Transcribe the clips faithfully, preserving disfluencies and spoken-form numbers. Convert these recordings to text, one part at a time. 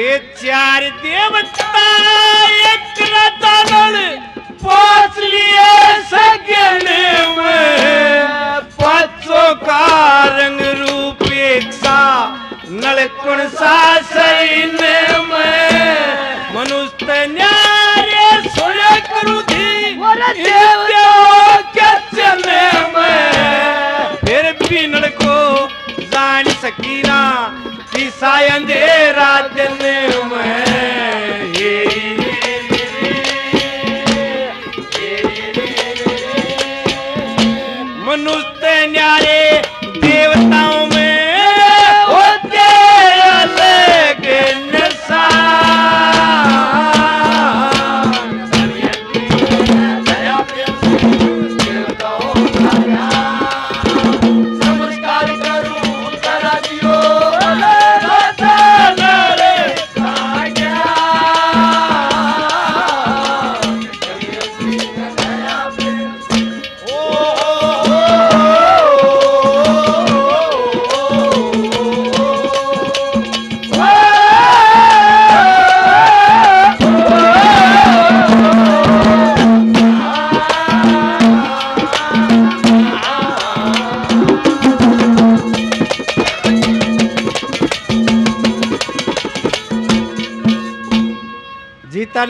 ये चार देवता एक रतन पांच लिए सगन में पांचों का रंग रूप एक सा नलकुण सा सैन में मनुष्य न्यारे सुन करू थी में फिर भी नलको जान सकी ना अंधेरा दिन में मनुष्य न्यारे देवताओं में होते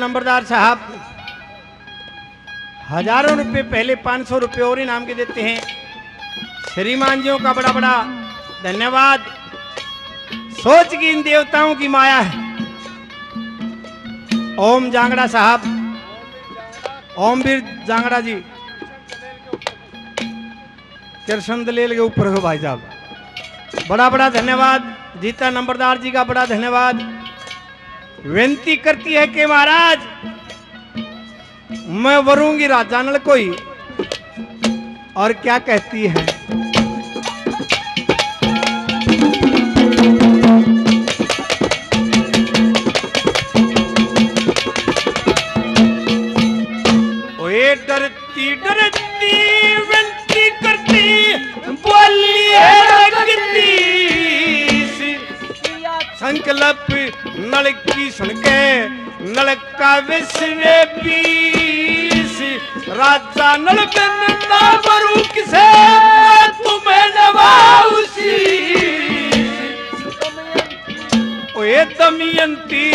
नंबरदार साहब हजारों रुपए पहले पांच सौ रुपये और इनाम के देते हैं। श्रीमान जीओं का बड़ा बड़ा धन्यवाद। सोच की इन देवताओं की माया है। ओम जांगड़ा साहब, ओम वीर जांगड़ा जी कृष्ण दलेल के ऊपर हो भाई साहब, बड़ा बड़ा धन्यवाद। जीता नंबरदार जी का बड़ा धन्यवाद। विनती करती है कि महाराज मैं वरूंगी राजा नल कोई और क्या कहती है। ओए डरती डरती विनती करती बोली संकल्प नल की सुनके नल का विश्वे बीस राजा नल ना मरू किसे तुम्हें नवासी ओए दमयंती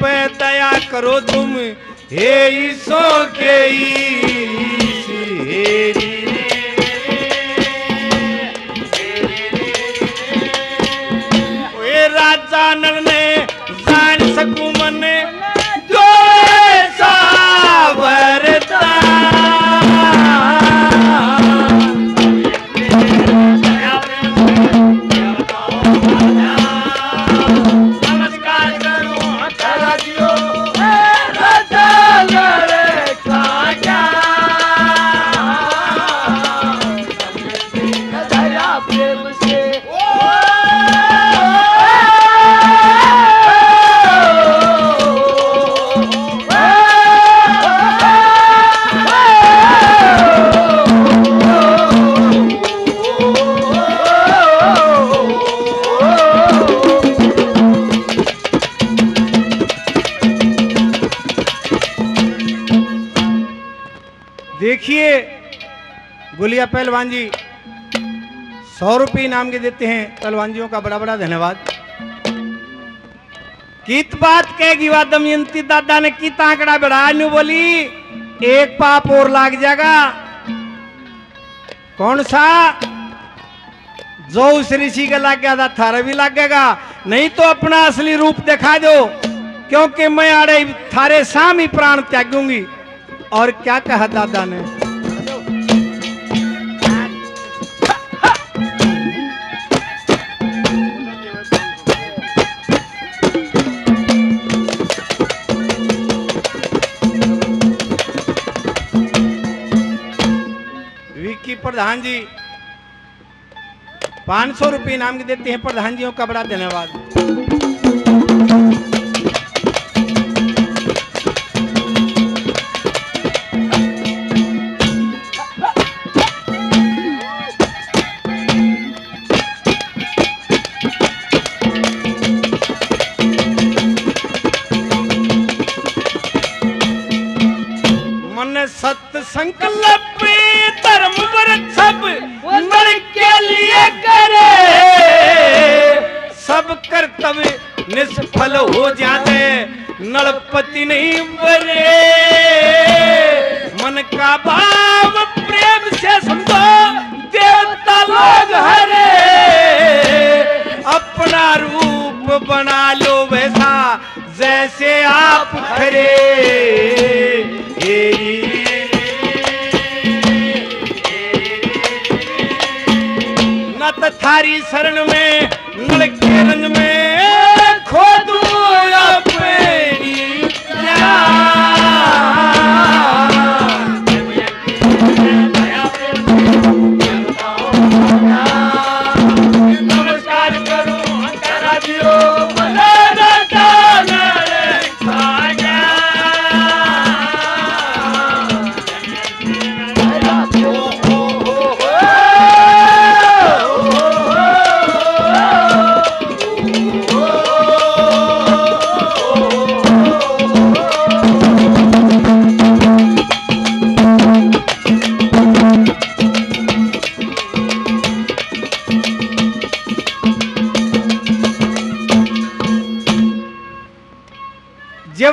पे दया करो तुम हे ईसो के ईसी जानन ने जान सकूं मने जो ऐसा वरता गुलिया पहलवान जी सौ रुपये इनाम के देते हैं। पहलवान जीओं का बड़ा बड़ा धन्यवाद। कीत बात कहेगी बात दमयंती दादा ने की ताकड़ा बढ़ा न्यू बोली एक पाप और लाग जाएगा। कौन सा? जो उस ऋषि का लाग गया था थारा भी लगेगा, नहीं तो अपना असली रूप दिखा दो क्योंकि मैं आड़े थारे सामी प्राण त्यागूंगी और क्या कहा दादा ने। विकी प्रधान जी पांच सौ रुपये इनाम के देते हैं। प्रधान जीओं का बड़ा धन्यवाद। सत्संकल्प धर्म व्रत सब नर के लिए करे, सब कर्तव्य निष्फल हो जाते नरपति नहीं बने। मन का भाव प्रेम से समझो देवता लोग हरे, अपना रूप बना लो वैसा जैसे आप खरे। थारी शरण में नल के रंग में खो दूं अपनी जान। नमस्कार करो अंतराधियो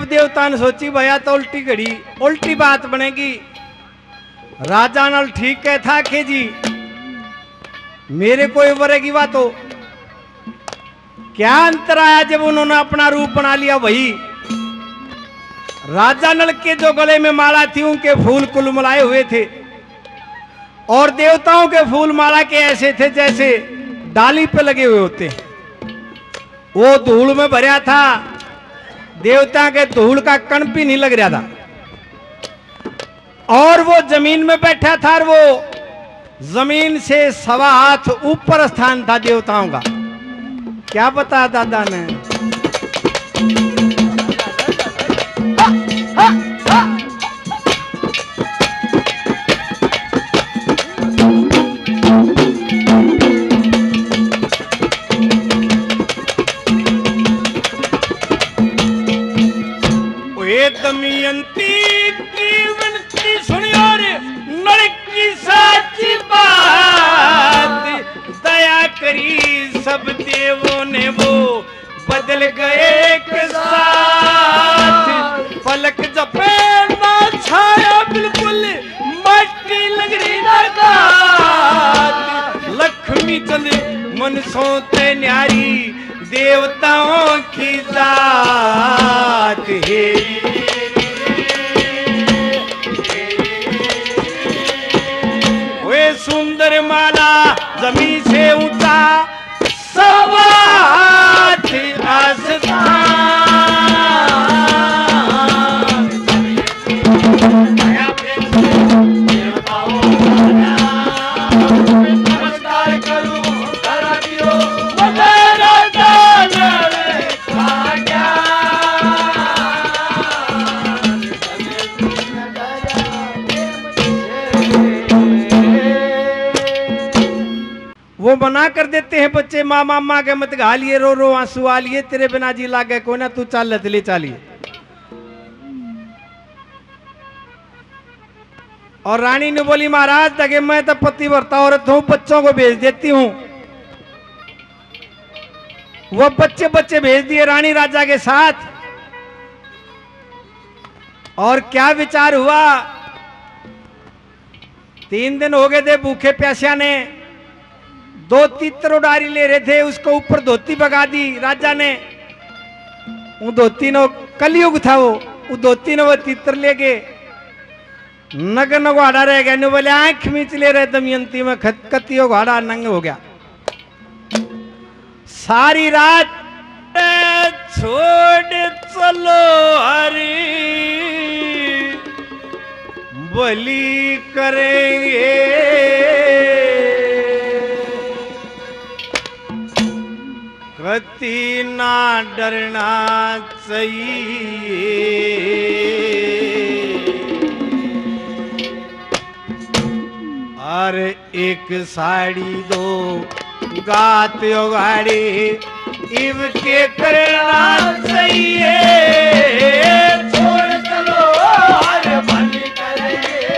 देवतान सोची भया तो उल्टी घड़ी उल्टी बात बनेगी। राजा नाल ठीक कहता के जी मेरे कोई वरेगी बात तो क्या अंतर आया जब उन्होंने अपना रूप बना लिया। वही राजा नल के जो गले में माला थी उनके फूल कुल मिलाए हुए थे और देवताओं के फूल माला के ऐसे थे जैसे डाली पे लगे हुए होते। वो धूल में भरा था, देवता के धूल का कण भी नहीं लग रहा था और वो जमीन में बैठा था और वो जमीन से सवा हाथ ऊपर स्थान था देवताओं का। क्या बताया दादा ने, हा, हा, हा। दमयंती की विनती सुनियो रे नल की साची बात, दया करी सब देवों ने वो बदल गए एक साथ। पलक जपे ना छाया बिल्कुल मट्टी लग रही नागात, लक्ष्मी चंद्र मन सोते न्यारी देवताओं की जात है। सुंदर माला जमीन से ऊंचा सवा हाथ आसमान, नमस्कार करो धराधियो मना कर देते हैं बच्चे। माँ मामा के मत गा लिए रो रो आंसू आ लिए, तेरे बिना जी लागे को ना तू चाल लतले चालिए। और रानी ने बोली महाराज तके मैं तो पतिव्रता औरत हूं, बच्चों को भेज देती हूं। वह बच्चे बच्चे भेज दिए रानी राजा के साथ। और क्या विचार हुआ, तीन दिन हो गए थे भूखे प्यासिया ने, दो तीतरो डारी ले रहे थे, उसको ऊपर धोती बगा दी राजा ने। वो धोती नो कलयुग था, वो वो धोती नो वो तीतर ले गए, नग नगाड़ा रह गया। नो बोले आंख मीच ले रहे दमयंती में खतकतियों घाड़ा नंग हो गया। सारी रात छोड़ चलो हरी बलि करेंगे, कति ना डरना चाहिए। और एक साड़ी दो गात योगाड़ी इवके करना चाहिए, छोड़ चलो और बंद करे।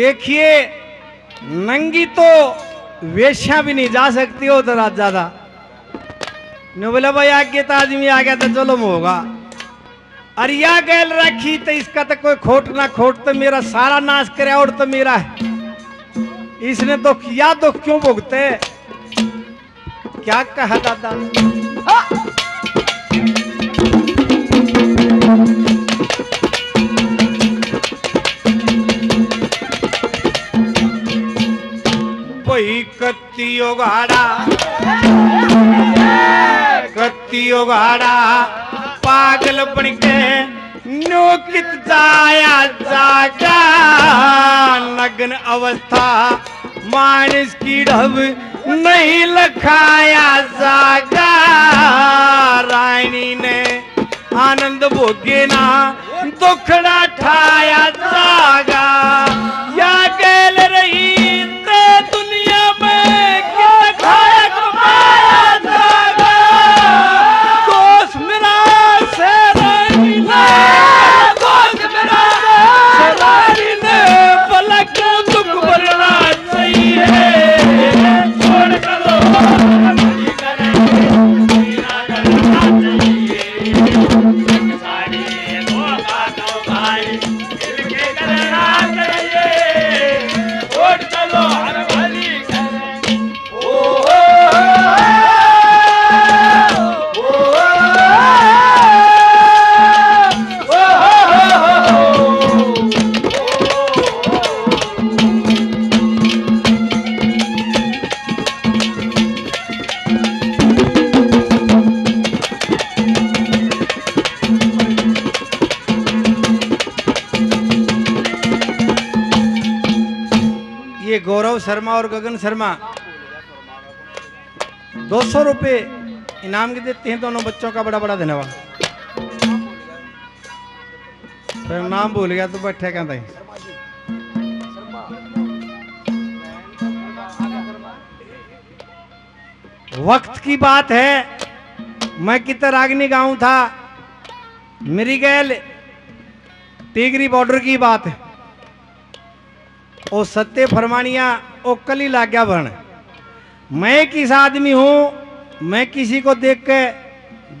देखिए नंगी तो वेश्या भी नहीं जा सकती हो तो रात ज्यादा नो बोला भाई आगे तो आदमी आ गया तो चलो होगा अरे या गैल रखी तो इसका तो कोई खोट ना खोट तो मेरा सारा नाश करे और तो मेरा है इसने तो या तो क्यों भुगते क्या कहा दादा कत्तियों घाड़ा कत्तियों घाड़ा पागल बनके नोकित जाया जागा नग्न अवस्था मानस की ढब नहीं लखाया जागा रानी ने आनंद भोगे ना दुखड़ा ठाया जागा या गैल रही गौरव शर्मा और गगन शर्मा दो सौ रुपये इनाम के देते हैं दोनों बच्चों का बड़ा बड़ा धन्यवाद। फिर नाम भूल गया तो बैठे कहता है वक्त की बात है मैं कितरागनी गांव था मेरी गैल टिगरी बॉर्डर की बात है ओ सत्य फरमानिया ओ कली लाग्या भरण मैं किस आदमी हूं मैं किसी को देख के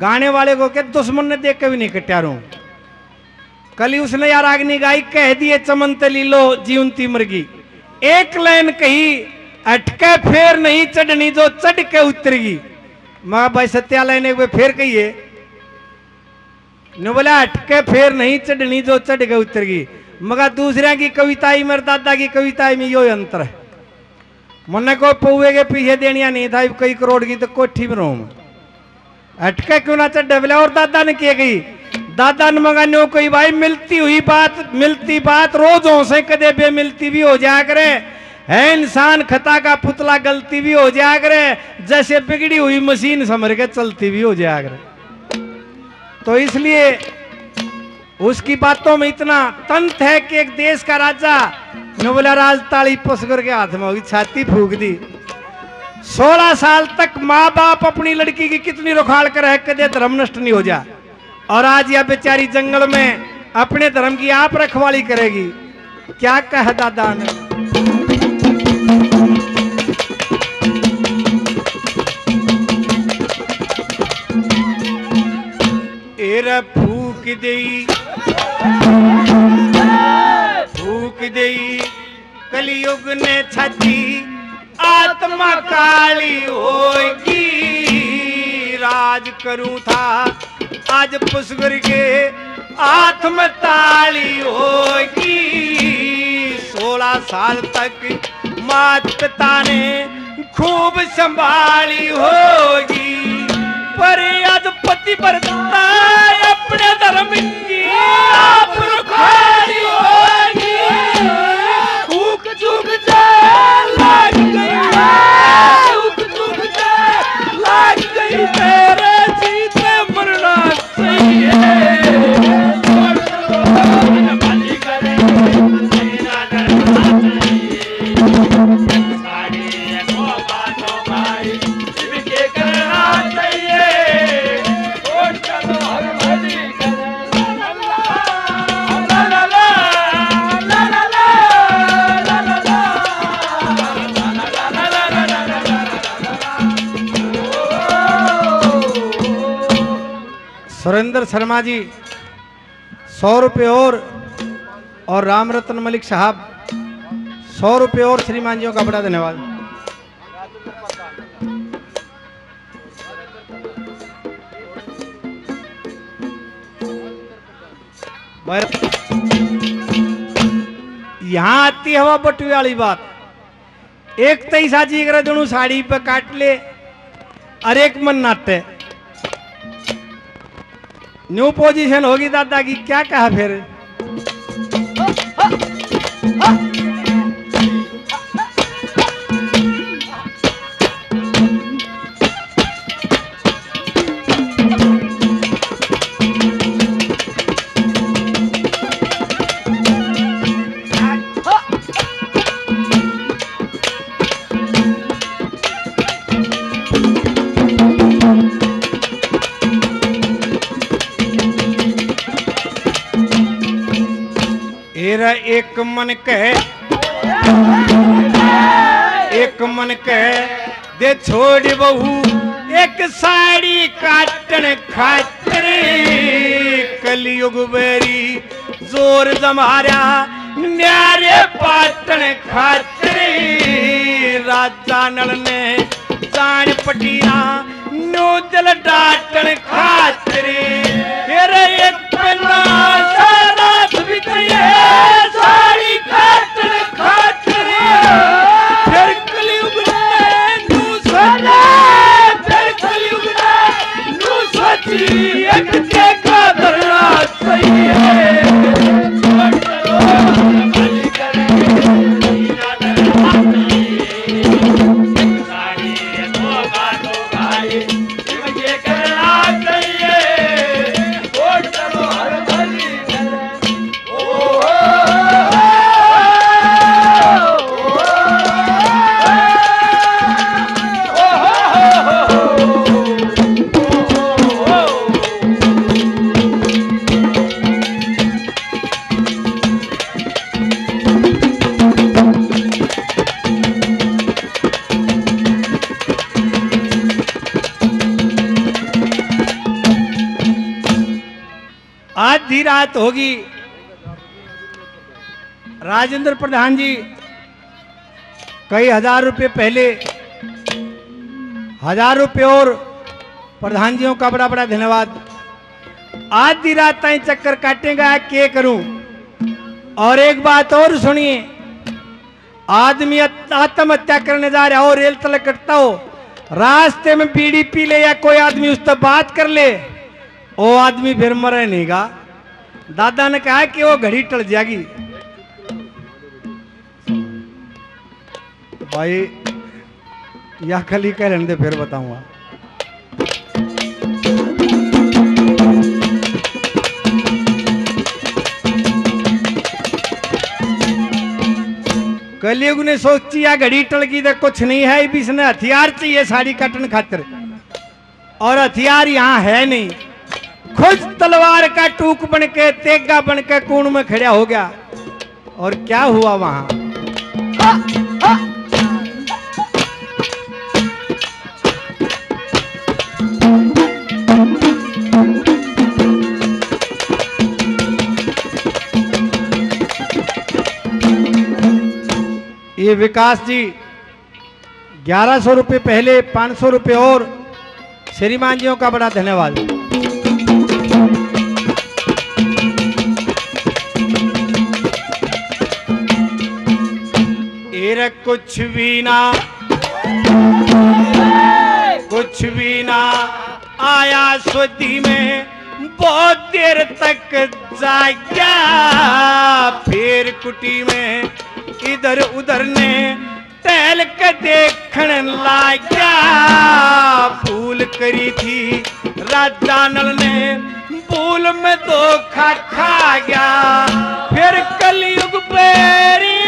गाने वाले को के दुश्मन ने देख के भी नहीं कट्यार हूं कली उसने यार आग्नि गाई कह दिए चमन तली लो जीवंती मरगी एक लाइन कही अटके फेर नहीं चढ़नी जो चढ़ के उतरगी मैं भाई सत्या लाइन एक बार फेर कहिए न बोला अटके फेर नहीं चढ़नी जो चढ़ के उतरगी मगर दूसरे की कविताई मेरे दादा की कविताई में यो अंतर है मन को पौवे के पीछे देनिया नहीं था कई करोड़ की तो कोठी में रहूं अटके क्यों ना चढ़े बोले और दादा ने क्या गई दादा ने मगा नो कोई भाई मिलती हुई बात मिलती बात रोज हो से कदे बे मिलती भी हो जाया करे है इंसान खता का पुतला गलती भी हो जाया करे जैसे बिगड़ी हुई मशीन समझ के चलती भी हो जाया करे तो इसलिए उसकी बातों में इतना तंत्र है कि एक देश का राजा ने बोला राजताली पसगर के हाथ में होगी छाती फूंक दी सोलह साल तक माँ बाप अपनी लड़की की कितनी रुखाड़ कर है कदे धर्मनिष्ठ नहीं हो जा और आज यह बेचारी जंगल में अपने धर्म की आप रखवाली करेगी क्या कह दादा ने एरा फूंक दी फूक देई कलयुग ने छाती आत्मा काली होगी राज करूं था आज पुष्कर के आत्म ताली होगी सोलह साल तक मात पिता ने खूब संभाली होगी पर आज पति पर अपने धर्म की सुरेंद्र शर्मा जी सौ रुपये और और राम रतन मलिक साहब सौ रुपये और। श्रीमान जीओं का बड़ा धन्यवाद। यहाँ आती हवा बटुए वाली बात, एक तई साजी करे दोनों साड़ी पे काट ले और एक मन नाटे न्यू पोजीशन होगी दादा की। क्या कहा फिर एक मन कहे एक मन कहे दे छोड़ बहू एक साड़ी काटन खातिर कलयुग बेरी जोर जमारा न्यारे पाटन खातिर राजा नल ने जान पटिया नो जल डाटन खातिर एक पन्ना रात बितरी है साड़ी खातर खातर फिर कलयुग नू सदा फिर कलयुग नू सची एक का धरना सही है। आधी रात होगी। राजेंद्र प्रधान जी कई हजार रुपए पहले, हजार रुपये और। प्रधान जीओं का बड़ा बड़ा धन्यवाद। आधी रात ताई चक्कर काटेगा के करूं। और एक बात और सुनिए, आदमी आत्महत्या करने जा रहा हो, रेल तलक कटता हो, रास्ते में बीड़ी पी ले या कोई आदमी उस तक बात कर ले, वो आदमी फिर मरे नहीं गा। दादा ने कहा कि वो घड़ी टल जाएगी। भाई या खाली कह रहे फिर बताऊंगा। कलयुग ने सोची या घड़ी टल गई तो कुछ नहीं है, इसने हथियार चाहिए साड़ी काटन खातिर, और हथियार यहाँ है नहीं। खुद तलवार का टूक बनके तेगा बनके कोण में खड़ा हो गया। और क्या हुआ वहां ये विकास जी ग्यारह सौ रुपये पहले, पांच सौ रुपये और। श्रीमान जीओं का बड़ा धन्यवाद। कुछ भी ना कुछ भी ना आया सुधी में बहुत देर तक जाग्या, फिर कुटी में इधर उधर ने टहल के देखने लाग्या। भूल करी थी राजा नल ने, भूल में धोखा खा गया। फिर कलयुग बेरी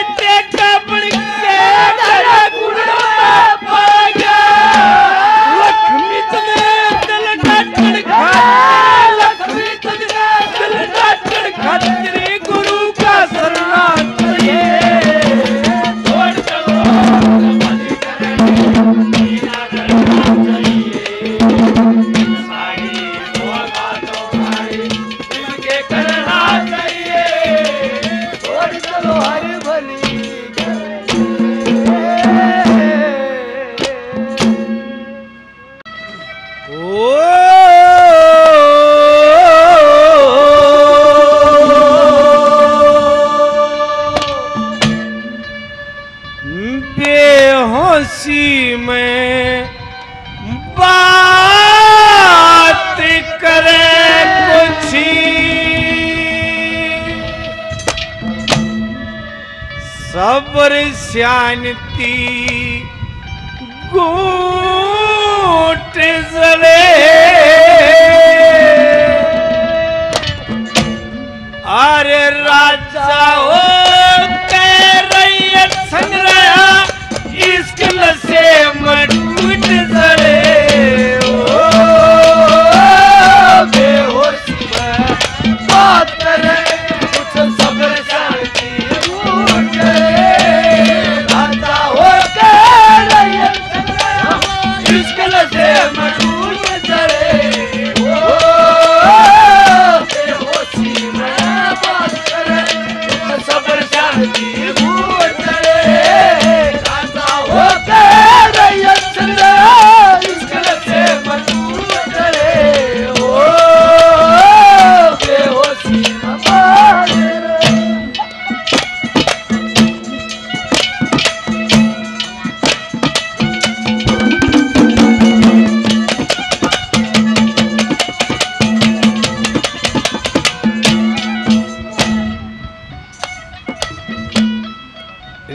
खबर स्यानती गोट जले अरे राजा हो कह रही सन रहा इश्क से मटूट जले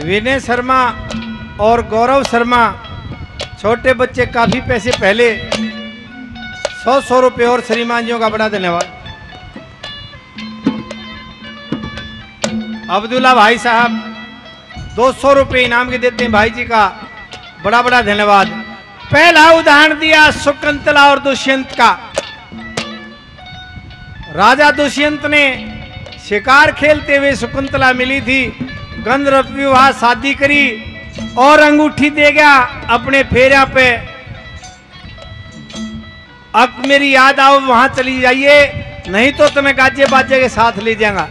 विनय शर्मा और गौरव शर्मा छोटे बच्चे काफ़ी पैसे पहले सौ सौ रुपये और श्रीमान जियों का बड़ा धन्यवाद। अब्दुल्ला भाई साहब दो सौ रुपये इनाम के देते हैं, भाई जी का बड़ा बड़ा धन्यवाद। पहला उदाहरण दिया शकुंतला और दुष्यंत का। राजा दुष्यंत ने शिकार खेलते हुए शकुंतला मिली थी, गंधर्व विवाह शादी करी और अंगूठी दे गया अपने फेरा पे। अब मेरी याद आओ वहां चली जाइए नहीं तो तुम्हें गाजे बाजे के साथ ले जाऊंगा।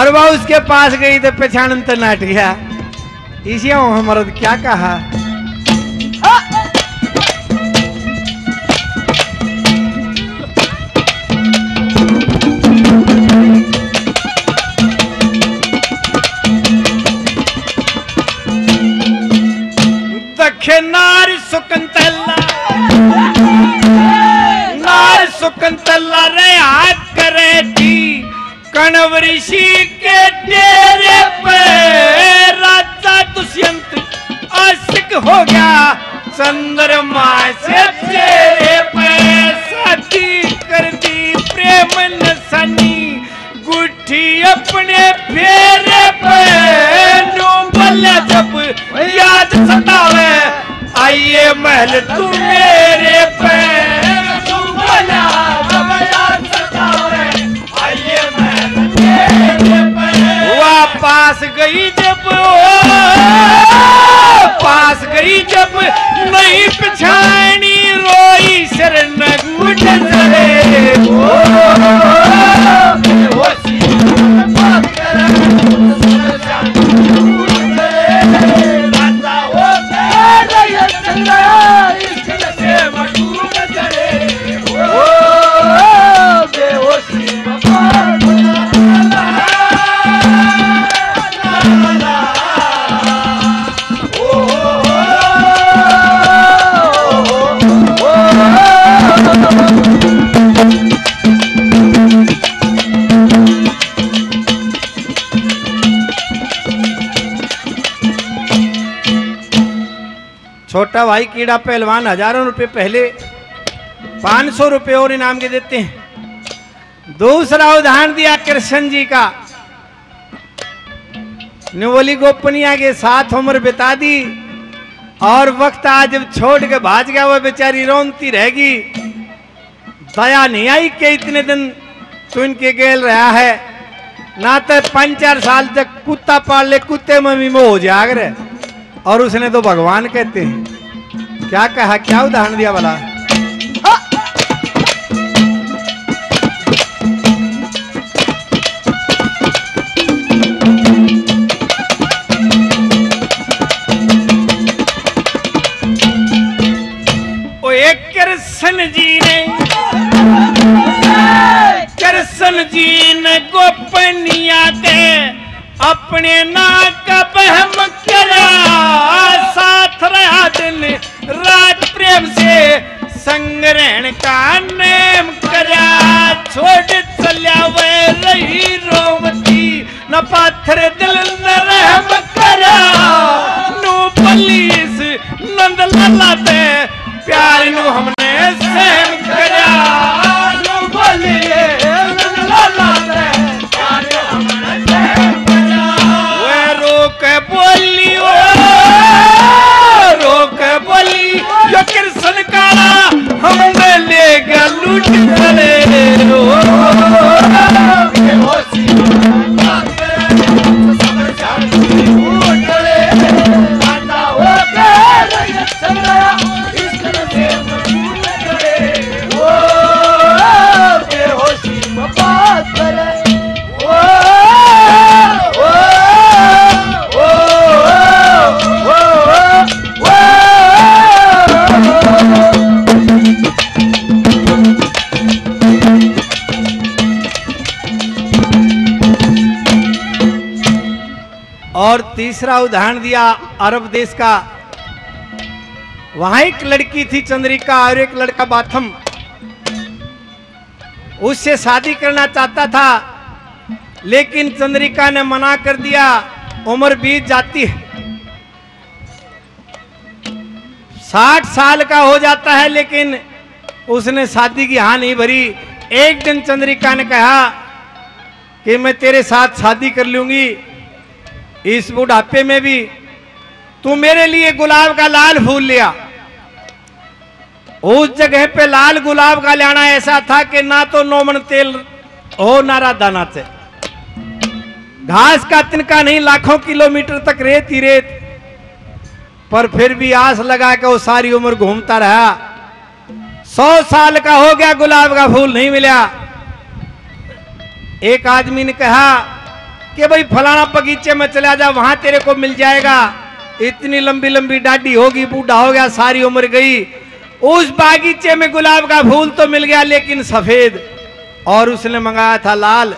अरबा उसके पास गई तो पहचान तो नाट गया, इसी हमारा क्या कहा। नार सुकंतला नार सुकंतला रे हाथ करे थी कणव ऋषि के डेरे पे। राजा दुष्यंत आशिक हो गया चंद्रमा से तेरे पे, साथी कर दी प्रेम नसनी गुठी अपने फेरे पे। नो बल्ला जब याद सतावे आइए महल तू मेरे पे, तू बना जब याद सतावे आइए महल तेरे पे। वापस गई जब पास गई जब नहीं पिछानी रोई शरण गुट चले वो छोटा भाई कीड़ा पहलवान हजारों रुपए पहले पांच सौ रुपये और इनाम के देते हैं। दूसरा उदाहरण दिया कृष्ण जी का। निवोली गोपनिया के साथ उम्र बिता दी और वक्त आज जब छोड़ के भाज गया, वह बेचारी रोनती रहेगी। दया नहीं आई के इतने दिन तू इनके गेल रहा है, ना तो पांच चार साल तक कुत्ता पाल ले कुत्ते मम्मी मोह हो जाग रहे और उसने तो भगवान कहते हैं। क्या कहा, क्या उदाहरण दिया वाला। ओ एक कृष्ण जी ने कृष्ण जी ने गोपनिया के अपने नाक का बहम करा, साथ रहा दिन रात प्रेम से संग रहन का नेम करा। छोड़ चलिया वह रही रोमती न पाथर दिल न रहम और तीसरा उदाहरण दिया अरब देश का। वहां एक लड़की थी चंद्रिका और एक लड़का बाथम, उससे शादी करना चाहता था लेकिन चंद्रिका ने मना कर दिया, उम्र बीत जाती है, साठ साल का हो जाता है लेकिन उसने शादी की हाँ नहीं भरी। एक दिन चंद्रिका ने कहा कि मैं तेरे साथ शादी कर लूंगी इस बुढ़ापे में भी, तू मेरे लिए गुलाब का लाल फूल लिया। उस जगह पे लाल गुलाब का लाना ऐसा था कि ना तो नौमन तेल हो ना राधा नाचे, घास का तिनका नहीं, लाखों किलोमीटर तक रेत ही रेत, पर फिर भी आस लगा के वो सारी उम्र घूमता रहा। सौ साल का हो गया, गुलाब का फूल नहीं मिला। एक आदमी ने कहा कि भाई फलाना बगीचे में चला जा, वहां तेरे को मिल जाएगा। इतनी लंबी लंबी दाढ़ी होगी, बूढ़ा हो गया, सारी उम्र गई। उस बागीचे में गुलाब का फूल तो मिल गया लेकिन सफेद, और उसने मंगाया था लाल।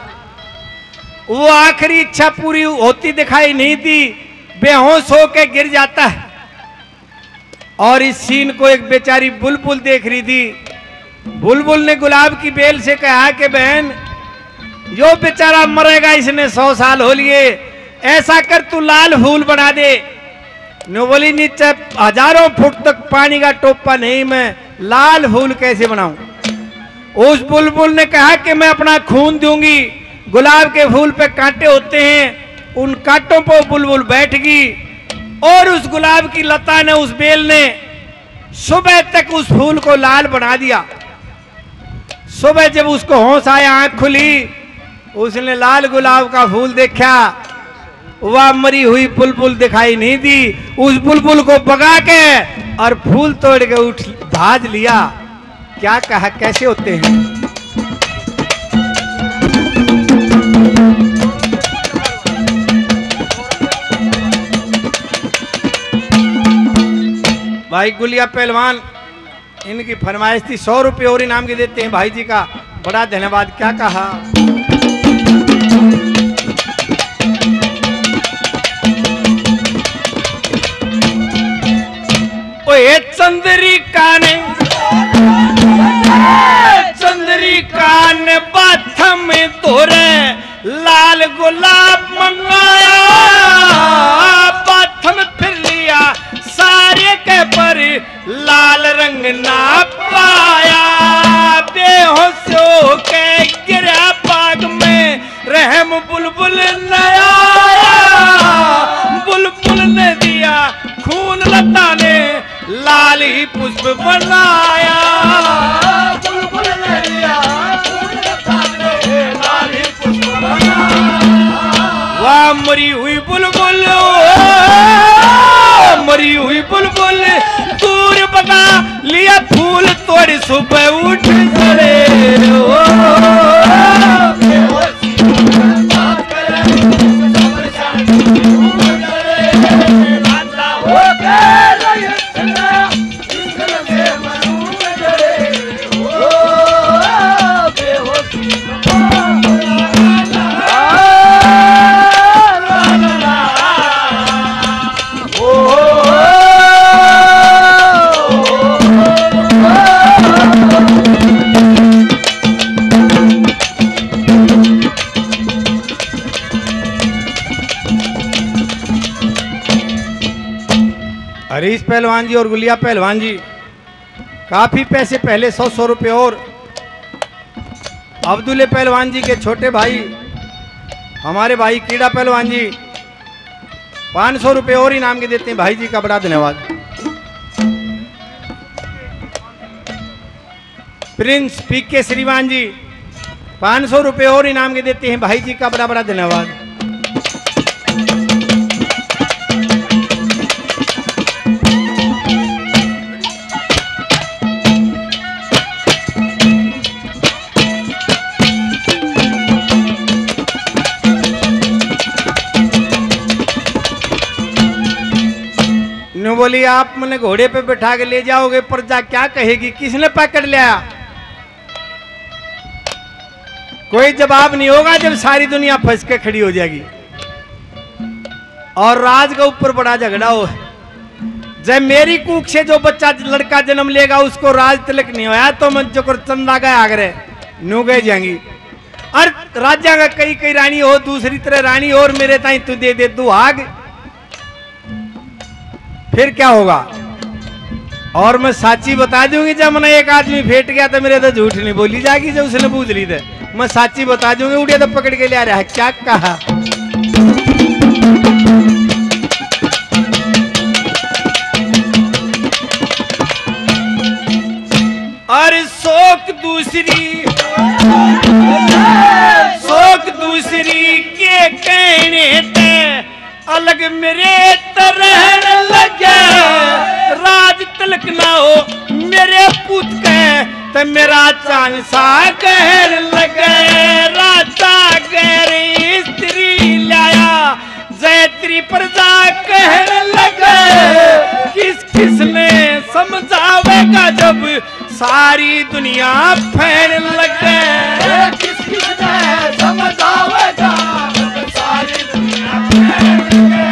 वो आखिरी इच्छा पूरी होती दिखाई नहीं दी, बेहोश होके गिर जाता है। और इस सीन को एक बेचारी बुलबुल देख रही थी। बुलबुल ने गुलाब की बेल से कहा कि बहन, यो बेचारा मरेगा, इसने सौ साल हो लिए, ऐसा कर तू लाल फूल बना दे। बोली नीचे हजारों फुट तक पानी का टोपा नहीं, मैं लाल फूल कैसे बनाऊं। उस बुलबुल ने कहा कि मैं अपना खून दूंगी। गुलाब के फूल पे कांटे होते हैं, उन कांटों पर बुलबुल बैठ गई और उस गुलाब की लता ने, उस बेल ने सुबह तक उस फूल को लाल बना दिया। सुबह जब उसको होश आया, आंख खुली, उसने लाल गुलाब का फूल देखा, वह मरी हुई बुलबुल दिखाई नहीं दी। उस बुलबुल को बगा के और फूल तोड़ के उठ भाज लिया। क्या कहा, कैसे होते हैं। भाई गुलिया पहलवान, इनकी फरमाइश थी सौ रुपये और इनाम के देते हैं भाई जी का, बड़ा धन्यवाद। क्या कहा, ओए चंद्रिका ने चंद्रिका ने बाथम में तोरे लाल गुलाब मंगाया, बाथम फिर लिया, सारे के पर लाल रंग ना पाया, बेहोश हो के गिरा बाग में, रहम बुलबुल न आया, बुलबुल ने दिया खून, लता ने लाल ही पुष्प बनाया, बुलबुल ने दिया खून, लता ने लाल ही पुष्प बनाया। वाह मरी हुई बुलबुल, मरी हुई बुलबुल, दूर बना लिया फूल तोड़ सुबह उठ चले। हरीश पहलवान जी और गुलिया पहलवान जी काफी पैसे पहले सौ सौ रुपये और अब्दुल्ले पहलवान जी के छोटे भाई हमारे भाई कीड़ा पहलवान जी पाँच सौ रुपये और इनाम के देते हैं भाई जी का, बड़ा धन्यवाद। प्रिंस पी के श्रीमान जी पाँच सौ रुपये और इनाम के देते हैं भाई जी का, बड़ा बड़ा धन्यवाद। बोली आप मैंने घोड़े पे बैठा के ले जाओगे, प्रजा क्या कहेगी, किसने पकड़ लिया, कोई जवाब नहीं होगा जब सारी दुनिया फंस के खड़ी हो जाएगी। और राज का ऊपर बड़ा झगड़ा हो। जय मेरी कूक से जो बच्चा लड़का जन्म लेगा उसको राज तिलक नहीं होया तो मन जो कर चंदा गए आगरे नू गए जाएंगी। और राजा का कई कई रानी हो दूसरी तरह रानी और मेरे ताई तू दे दे दुहाग फिर क्या होगा। और मैं साची बता दूंगी जब मैंने एक आदमी फेंट गया तो मेरे तो झूठ नहीं बोली जाएगी, जब उसने पूछ ली थे मैं साची बता दूंगी। उठे तो पकड़ के ले आ रहा है क्या कहा। अरे शोक दूसरी शोक दूसरी के कहने ते अलग मेरे तरह लगे। राज तिलक ना हो मेरे पुत कहे ते मेरा चांद सा कहर लगे। राजा गैर स्त्री लाया जैत्री प्रजा कहर लगे। किस किसने समझावेगा जब सारी दुनिया फैल लगे। किस किस ने समझावेगा सारी दुनिया फैल लगे।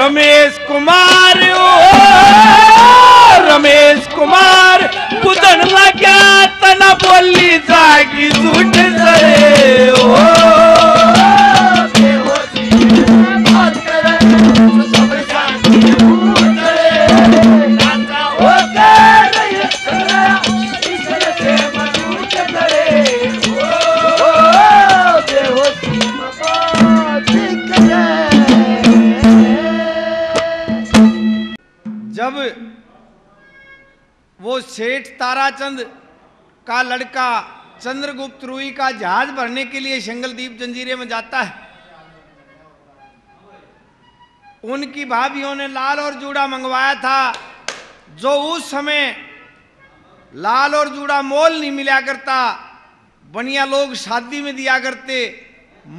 रमेश कुमार ओ रमेश कुमार बुदन लगा तना बोली जागी झूठ सरे ओ। वो सेठ ताराचंद का लड़का चंद्रगुप्त रूई का जहाज भरने के लिए शंगलदीप जंजीरे में जाता है। उनकी भाभियों ने लाल और जूड़ा मंगवाया था। जो उस समय लाल और जूड़ा मोल नहीं मिला करता, बनिया लोग शादी में दिया करते।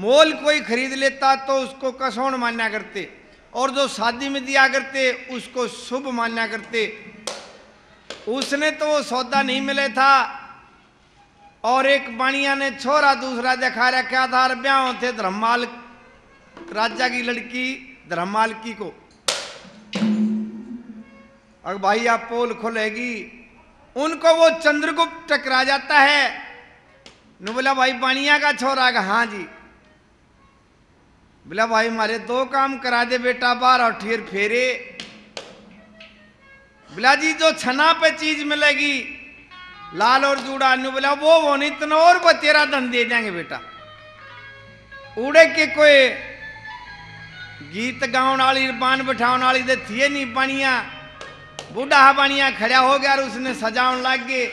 मोल कोई खरीद लेता तो उसको कसौन मान्या करते और जो शादी में दिया करते उसको शुभ मान्या करते। उसने तो वो सौदा नहीं मिले था और एक बनिया ने छोरा दूसरा दिखा रखा था। और ब्याह थे धर्ममाल राजा की लड़की धर्ममाल की को। अब भाई आप पोल खोलेगी उनको वो चंद्रगुप्त टकरा जाता है। न बोला भाई बनिया का छोरा का हाँ जी। बोला भाई मारे दो काम करा दे बेटा बार और ठेर फेरे। बोला जी जो छना पे चीज मिलेगी लाल और जूड़ा नु बोला वो वो नहीं इतना और बतेरा धन दे देंगे बेटा। उड़े के कोई गीत गाउन वाली बान बैठाउन वाली तो थिए नहीं बनिया। बूढ़ा बनिया खड़ा हो गया और उसने सजाउन लग गए।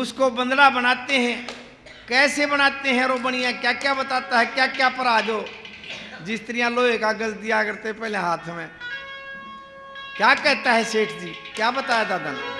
उसको बंदड़ा बनाते हैं। कैसे बनाते हैं रो बनिया क्या क्या बताता है क्या क्या पर आ जो जिस तरह लोहे का गज दिया करते पहले हाथ में। क्या कहता है सेठ जी क्या बताया दादा ने।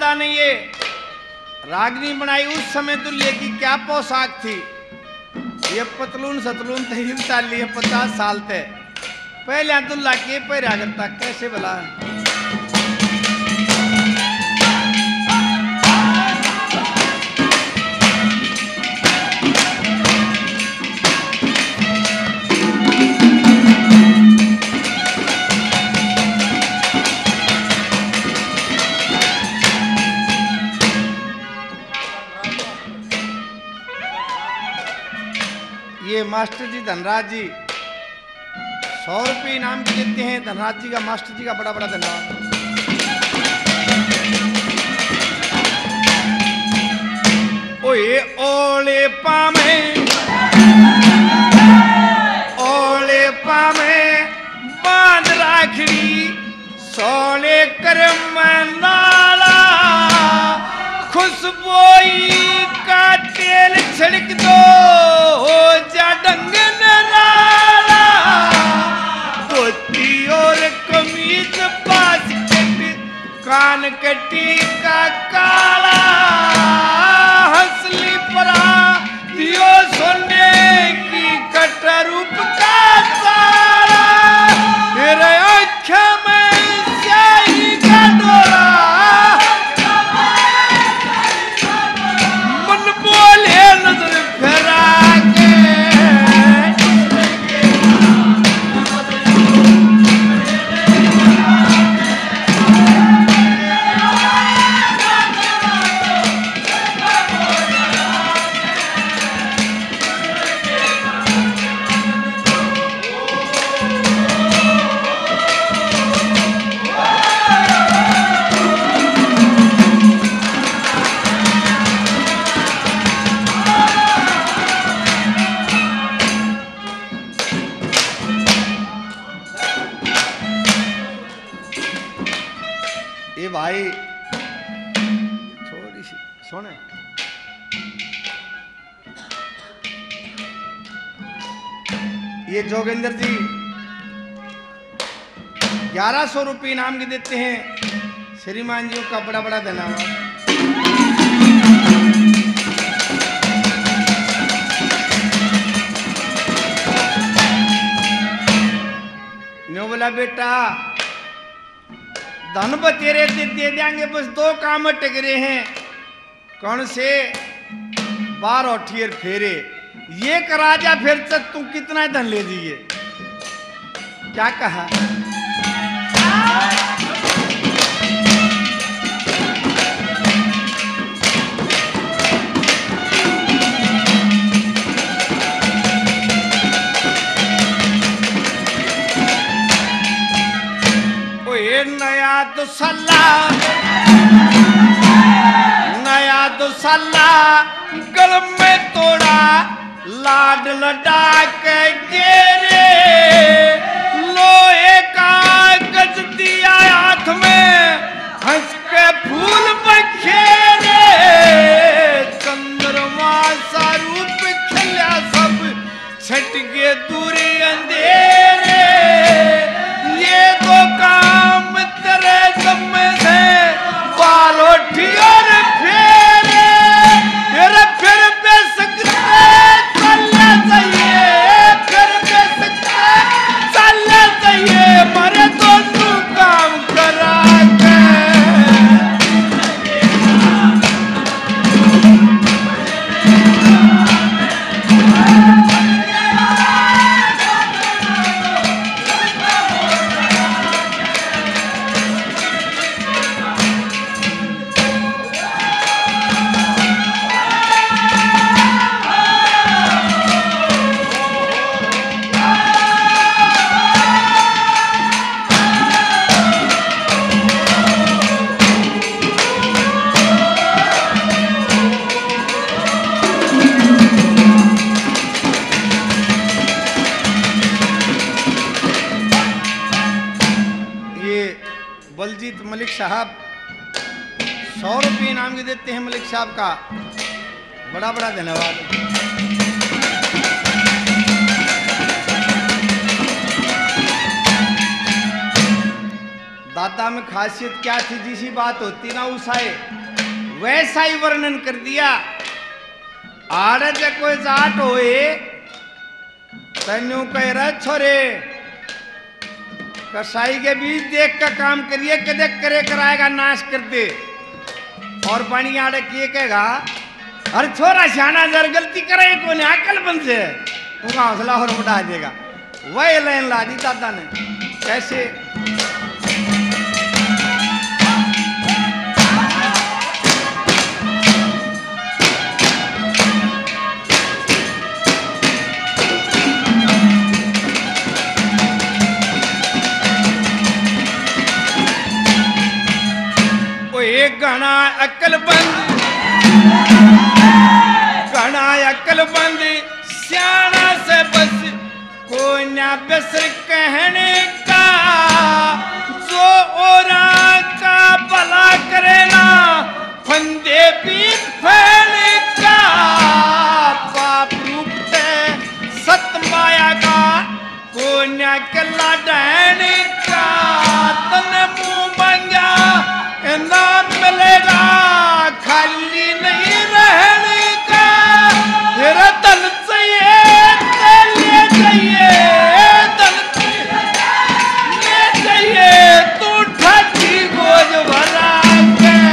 माता ने ये रागनी बनाई उस समय तो लेकी क्या पोशाक थी। ये पतलून सतलून तहिमता लिए पचास साल थे पहले अब्दुल्ला के पैरा करता कैसे भला। ये मास्टर जी धनराज जी सौ रुपये इनाम देते हैं। धनराज जी का मास्टर जी का बड़ा बड़ा धन्यवाद। ओए ओले पामे ओले पामे बांध राखड़ी सोले करम नाला खुशबोई का तेल छिड़क दो कान कटी का काला हंसली परा दियो सोने की कटरूप का सारा तेरे आँखों में स्याही का डोरा मन बोले नजर फेरा के भाई थोड़ी सी सोने ये जोगेंद्र जी ग्यारह सौ रुपये इनाम के देते हैं। श्रीमान जी का बड़ा बड़ा धन्यवाद। न्यू बोला बेटा धन बतेरे दे, दे देंगे बस दो काम अटक रहे हैं कौन से बार और फेरे ये करा जा फिर तक तू कितना धन ले दीजिए क्या कहा। नया दुसल्ला नया दुसल्ला गल में तोड़ा लाड लडा के गेरे लोहे का गज दिया हाथ में हंस के फूल बखेरे चंद्रमा सा रूप खिला सब छट के दूरी अंधेरे ये दो काम साहब सौ रुपये इनाम के देते हैं। मलिक साहब का बड़ा बड़ा धन्यवाद। दादा में खासियत क्या थी, जिसी बात होती ना उसाए वैसा ही वर्णन कर दिया। आड़े ते कोई जाट होए तन्यू कह रहा छोरे कसाई के बीच देख का काम करिए, कदे करे कराएगा नाश कर दे। और पानी आड़े किए कहेगा हर छोरा सियाना जर गलती करे को ने अकलमंद से उनका हौसला और बढ़ा देगा। वह लाइन ला दी दादा ने। कैसे घना अकलबंद घना अकलबंद सियाना से बस को ना बसर कहने का, जो ओरा का भला करे ना फंदे भी फैल का। बाप रूप सत माया का को ना कला डहने का, तन मुँह बंगा नाम मिलेगा खाली नहीं रहने का। तेरा तन चाहिए ले चाहिए तन ले चाहिए तू ठाठी बोझ भरा के।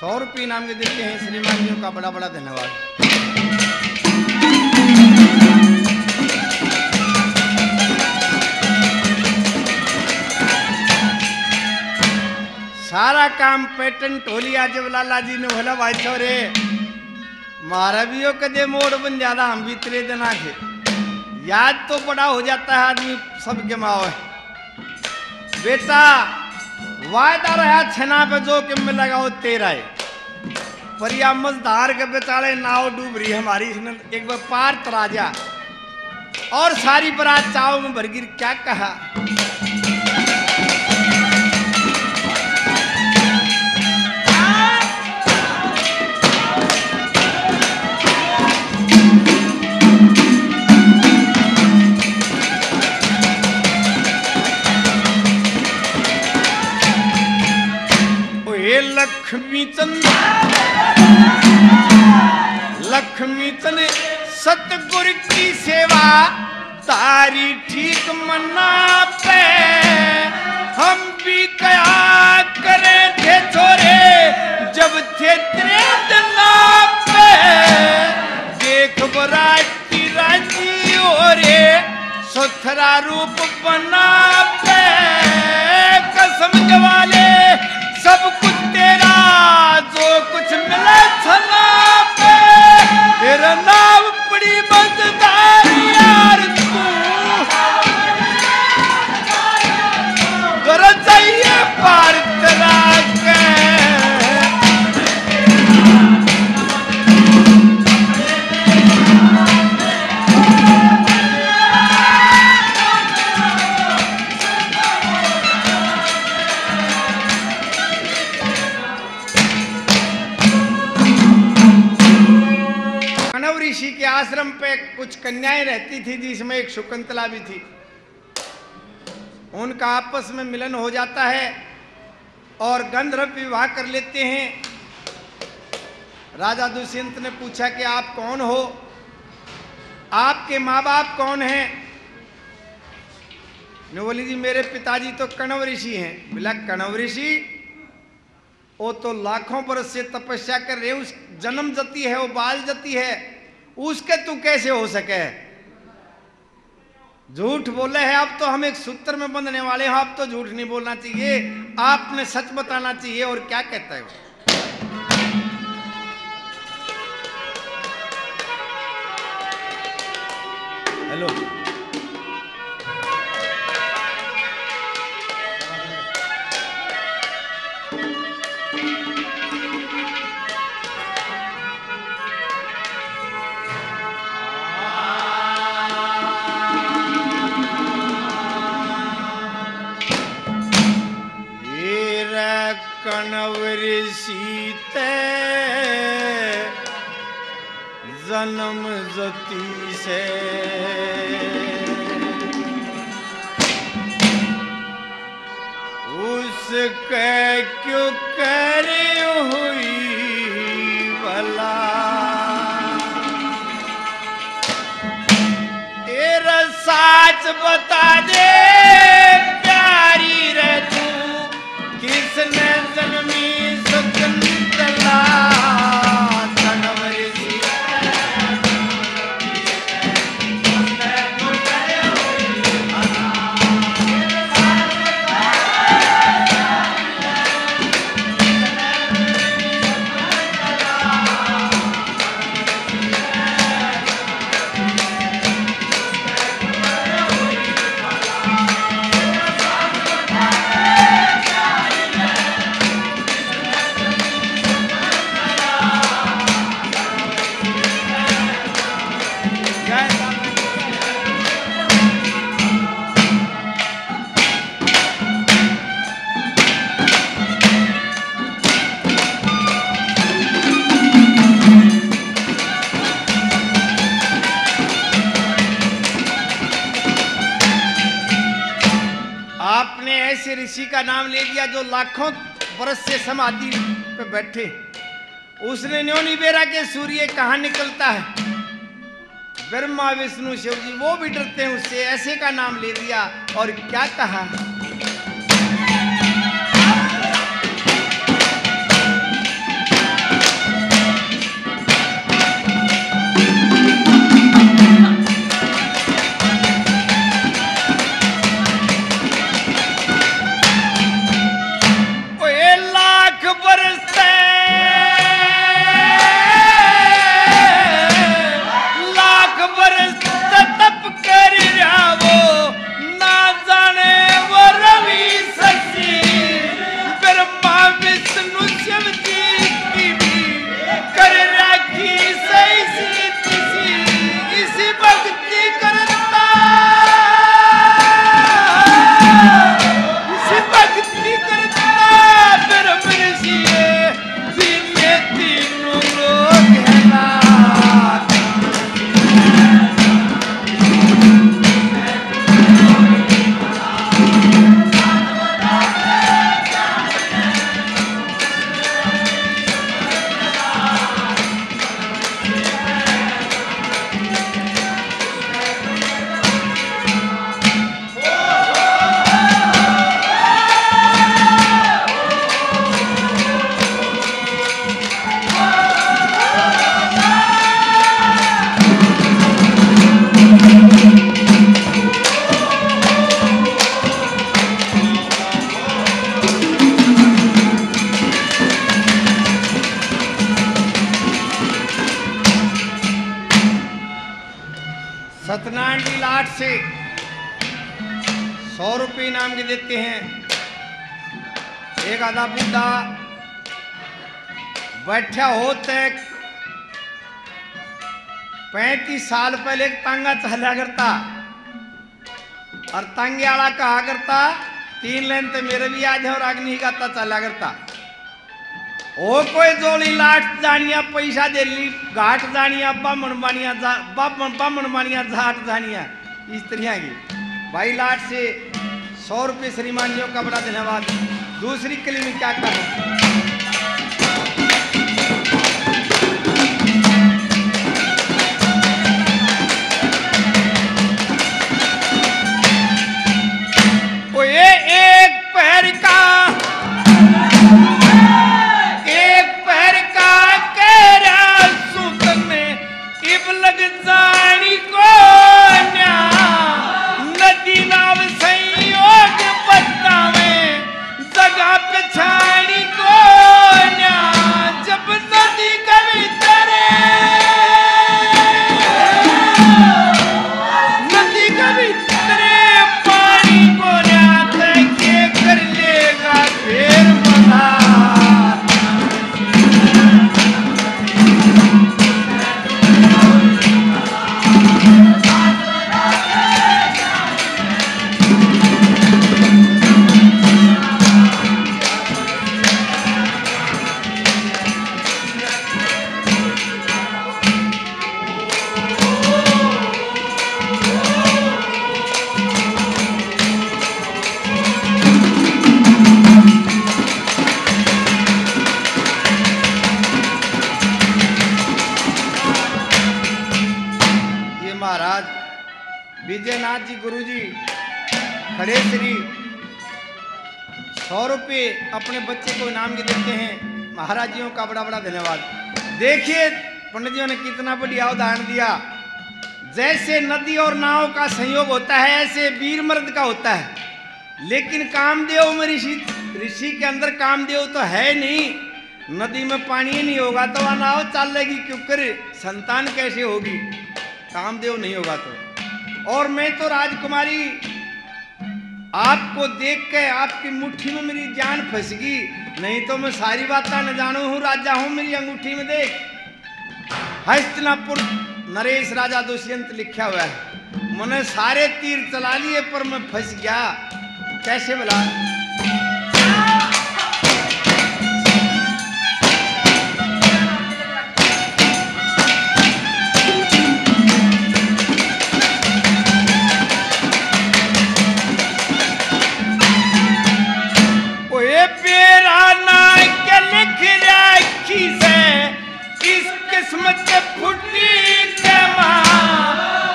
सौ रुपये इनाम के देते हैं श्रीमान जी का बड़ा बड़ा धन्यवाद। सारा काम पैटर्न टोलिया जब लाला जी ने बोला भाई छोरे मारा भी हो कदे मोड़ बन ज्यादा हम भी तेरे देना थे। याद तो बड़ा हो जाता है आदमी सबके माओ है। बेटा वायदा रहा छना पे जो कि मिलेगा वो तेरा है। पर या मजदार के बेचारे नाव डूब रही हमारी, इसने एक बार पार तरा जा। और सारी बरात चाव में भरगिर क्या कहा, लक्ष्मी चंद लक्ष्मी चंद सतगुर की सेवा तारी ठीक मना पे हम भी क्या करें थे छोरे जब थे तेरे दिला पे। देख बराती राजी हो रे सुथरा रूप बना पे, कसम जवाले सब कुछ तेरा जो कुछ मिले छला पे। तेरा नाम बड़ी मजेदार यार तू गरज चाहिए पार तेरा के। आश्रम पे कुछ कन्याएं रहती थी जिसमें एक शकुंतला भी थी। उनका आपस में मिलन हो जाता है और गंधर्व विवाह कर लेते हैं। राजा दुष्यंत ने पूछा कि आप कौन हो, आपके माँ बाप कौन हैं? बोली जी मेरे पिताजी तो कण्व ऋषि हैं। बोला कण्व ऋषि वो तो लाखों बरस से तपस्या कर रहे, उस जन्म जति है वो बाल जति है, उसके तू कैसे हो सके? झूठ बोले है, अब तो हम एक सूत्र में बंधने वाले हैं, आप तो झूठ नहीं बोलना चाहिए, आपने सच बताना चाहिए। और क्या कहता है वो? हेलो कनवरी सीते जन्म जती से उसके क्यों करी हुई भला तेरा साच बता दे प्यारी रे तू किसने जन्मी सुकंतला ऋषि का नाम ले लिया जो लाखों बरस से समाधि पे बैठे। उसने न्यों निबेरा के सूर्य कहाँ निकलता है, ब्रह्मा विष्णु शिव जी वो भी डरते हैं उससे, ऐसे का नाम ले लिया। और क्या कहा, देते हैं एक आधा बूढ़ा बैठा होते पैंतीस साल पहले एक तांगा चला करता और तांगे आला कहा करता, तीन लाइन तो मेरे भी आज है और अग्नि गाता चला करता। ओ कोई जोड़ी लाट जानिया पैसा दे ली घाट जानिया बामन बानिया जा, बामन बानिया झाट जानिया इस तरह की भाई लाट से सौ रुपये श्रीमान जी का बड़ा धन्यवाद। दूसरी कली में क्या कहा, छाड़ी को नाथ जी गुरु जी खड़े श्री सौ रुपये अपने बच्चे को इनाम के देते हैं। महाराज जी का बड़ा बड़ा धन्यवाद। देखिए पंडित जी ने कितना बढ़िया उदाहरण दिया। जैसे नदी और नाव का संयोग होता है ऐसे वीर मर्द का होता है, लेकिन कामदेव में ऋषि ऋषि के अंदर कामदेव तो है नहीं। नदी में पानी नहीं होगा तो वह नाव चलेगी क्योंकि संतान कैसे होगी, कामदेव नहीं होगा तो। और मैं तो राजकुमारी आपको देख के आपकी मुट्ठी में मेरी जान फंसगी, नहीं तो मैं सारी बात न जानू हूँ राजा हूँ मेरी अंगूठी में देख। हस्तिनापुर नरेश राजा दुष्यंत लिखा हुआ है। मैंने सारे तीर चला लिए पर मैं फंस गया, कैसे भला। ओए पेरा ना के लिख राखी से इस किस्मत के फुटी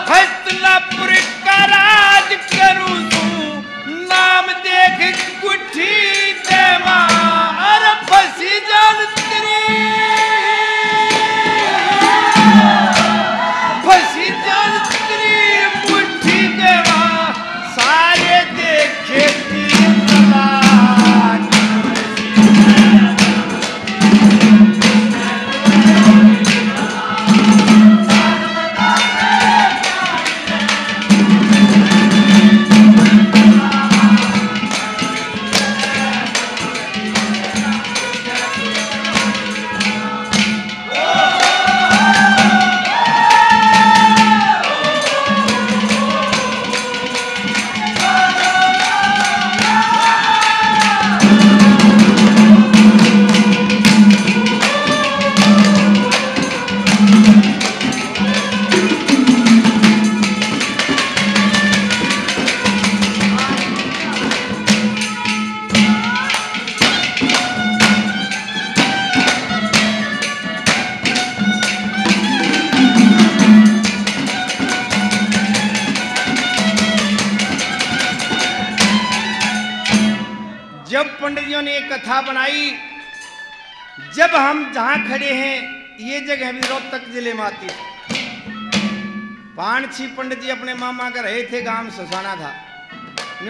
हस्तनापुर का राज करूं तू नाम देख गुठी ते मां। अरे फंसी जान तेरी फंसी जान तेरी गुठी ते मां सारे देखे बनाई। जब हम जहां खड़े हैं ये जगह भी रोहतक जिले में आती है। पानछी पंडित जी अपने मामा के रहे थे, गांव सुसाना था।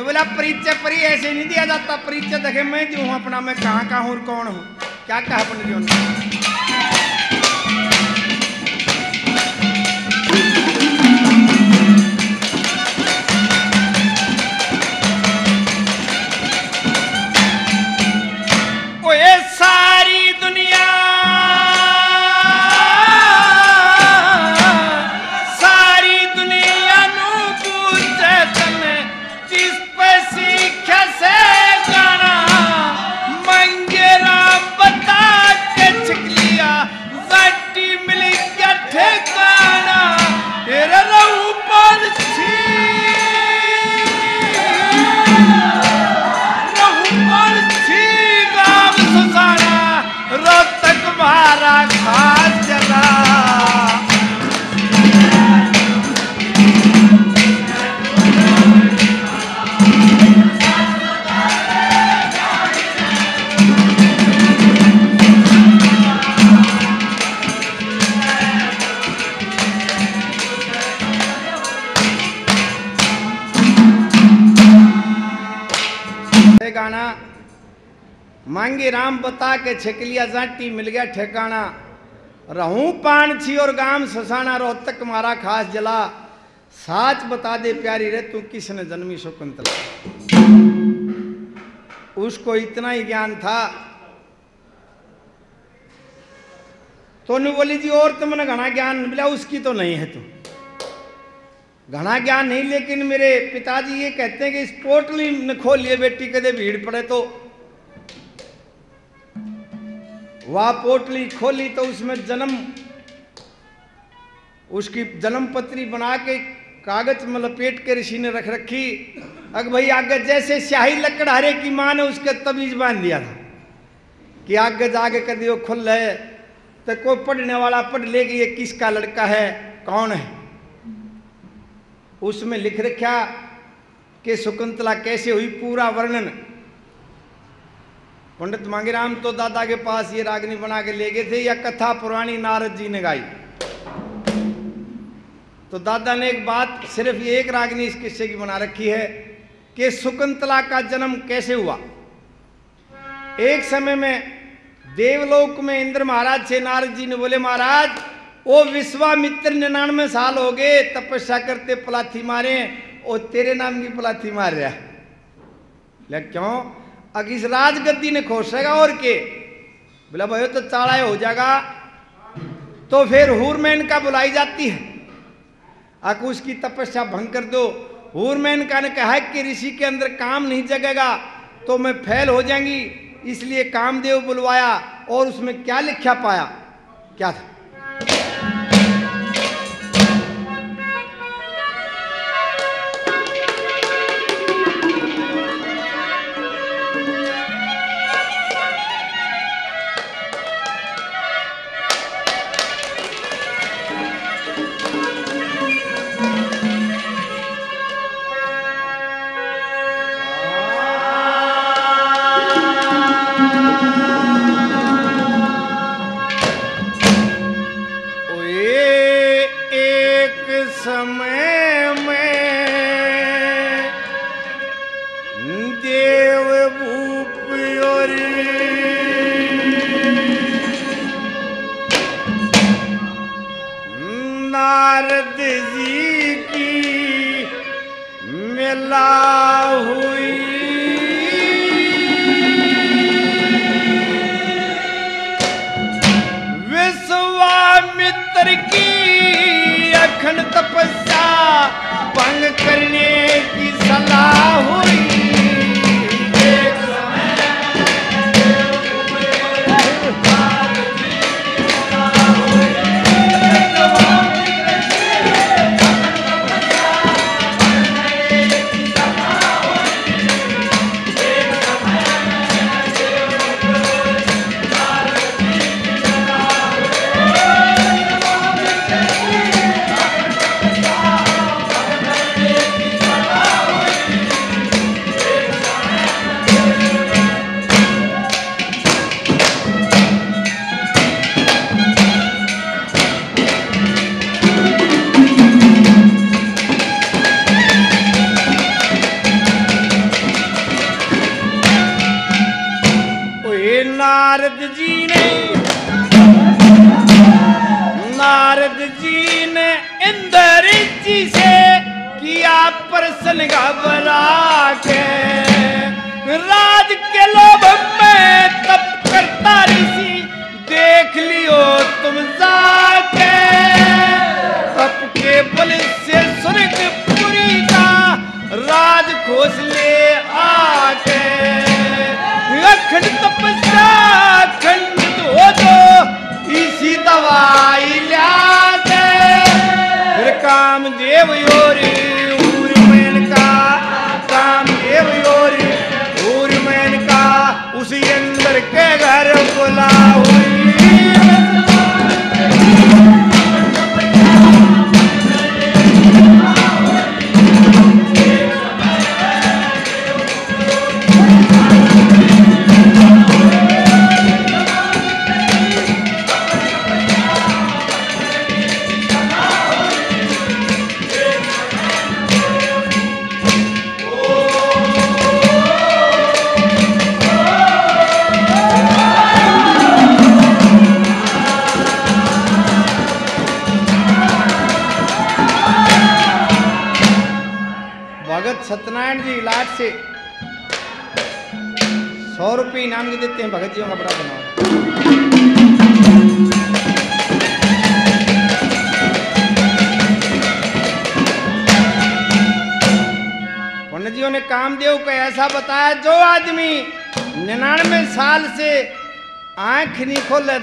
बोला परिचय परी ऐसे नहीं दिया जाता, परिचय देखे मैं दूं अपना, मैं कहां का हूं कौन हूं। क्या कहा पंडित जी ने, मांगे राम बता के छिकलिया जाटी मिल गया ठिकाना। रहूं पानछी और गांव ससाना रोहतक मारा खास जला। साच बता दे प्यारी रे तू किसने जन्मी शकुंतला। उसको इतना ही ज्ञान था। तो न बोली जी और तुमने घना ज्ञान मिला, उसकी तो नहीं है। तू घना ज्ञान नहीं, लेकिन मेरे पिताजी ये कहते हैं कि इस पोटली न खोलिए बेटी कदे भीड़ पड़े तो। वह पोटली खोली तो उसमें जन्म उसकी जन्म पत्री बना के कागज में लपेट के ऋषि ने रख रखी। अग भाई आगे जैसे स्याही लकड़ हरे की माँ ने उसके तबीज बांध दिया था कि आगे जागे कर दियो खुल है तो कोई पढ़ने वाला पढ़ लेगी ये किसका लड़का है कौन है। उसमें लिख रखा कि शकुंतला कैसे हुई, पूरा वर्णन। पंडित मांगेराम तो दादा के पास ये रागनी बना के ले गए थे, या कथा पुरानी नारद जी ने गाई। तो दादा ने एक बात, सिर्फ ये एक रागनी इस किस्से की बना रखी है कि शकुंतला का जन्म कैसे हुआ। एक समय में देवलोक में इंद्र महाराज से नारद जी ने बोले, महाराज वो विश्वामित्र निन्यानवे साल हो गए तपस्या करते, पलाथी मारे और तेरे नाम की पलाथी मार रहा है, क्यों? अगर इस राजगद्दी ने खोसेगा और के बोला भाई तो चाड़ा हो जाएगा। तो फिर हूरमैन का बुलाई जाती है, आकु उसकी तपस्या भंग कर दो। हूरमैन का ने कहा कि ऋषि के अंदर काम नहीं जगेगा तो मैं फेल हो जाएंगी, इसलिए कामदेव बुलवाया। और उसमें क्या लिखा पाया, क्या था?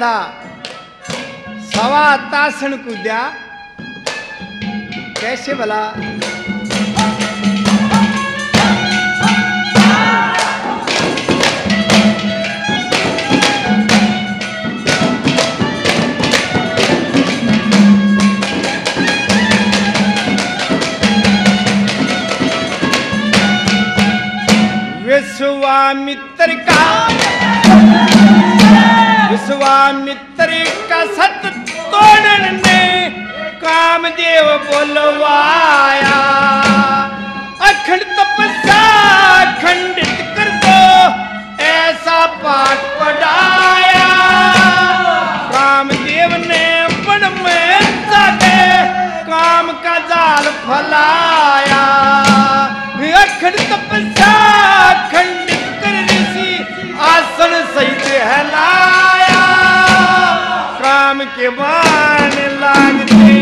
था सवा तासन कूद्या कैसे भला। विश्वामित्र का विश्वामित्र का सत तोड़ने कामदेव बोलवाया। अखंड तपस्या खंडित कर दो ऐसा पाठ पढ़ाया। कामदेव ने बन में जाके काम का जाल फैलाया। अखंड तपस्या खंडित कर ऋषि आसन सहित हलाया। काम के बाण लागते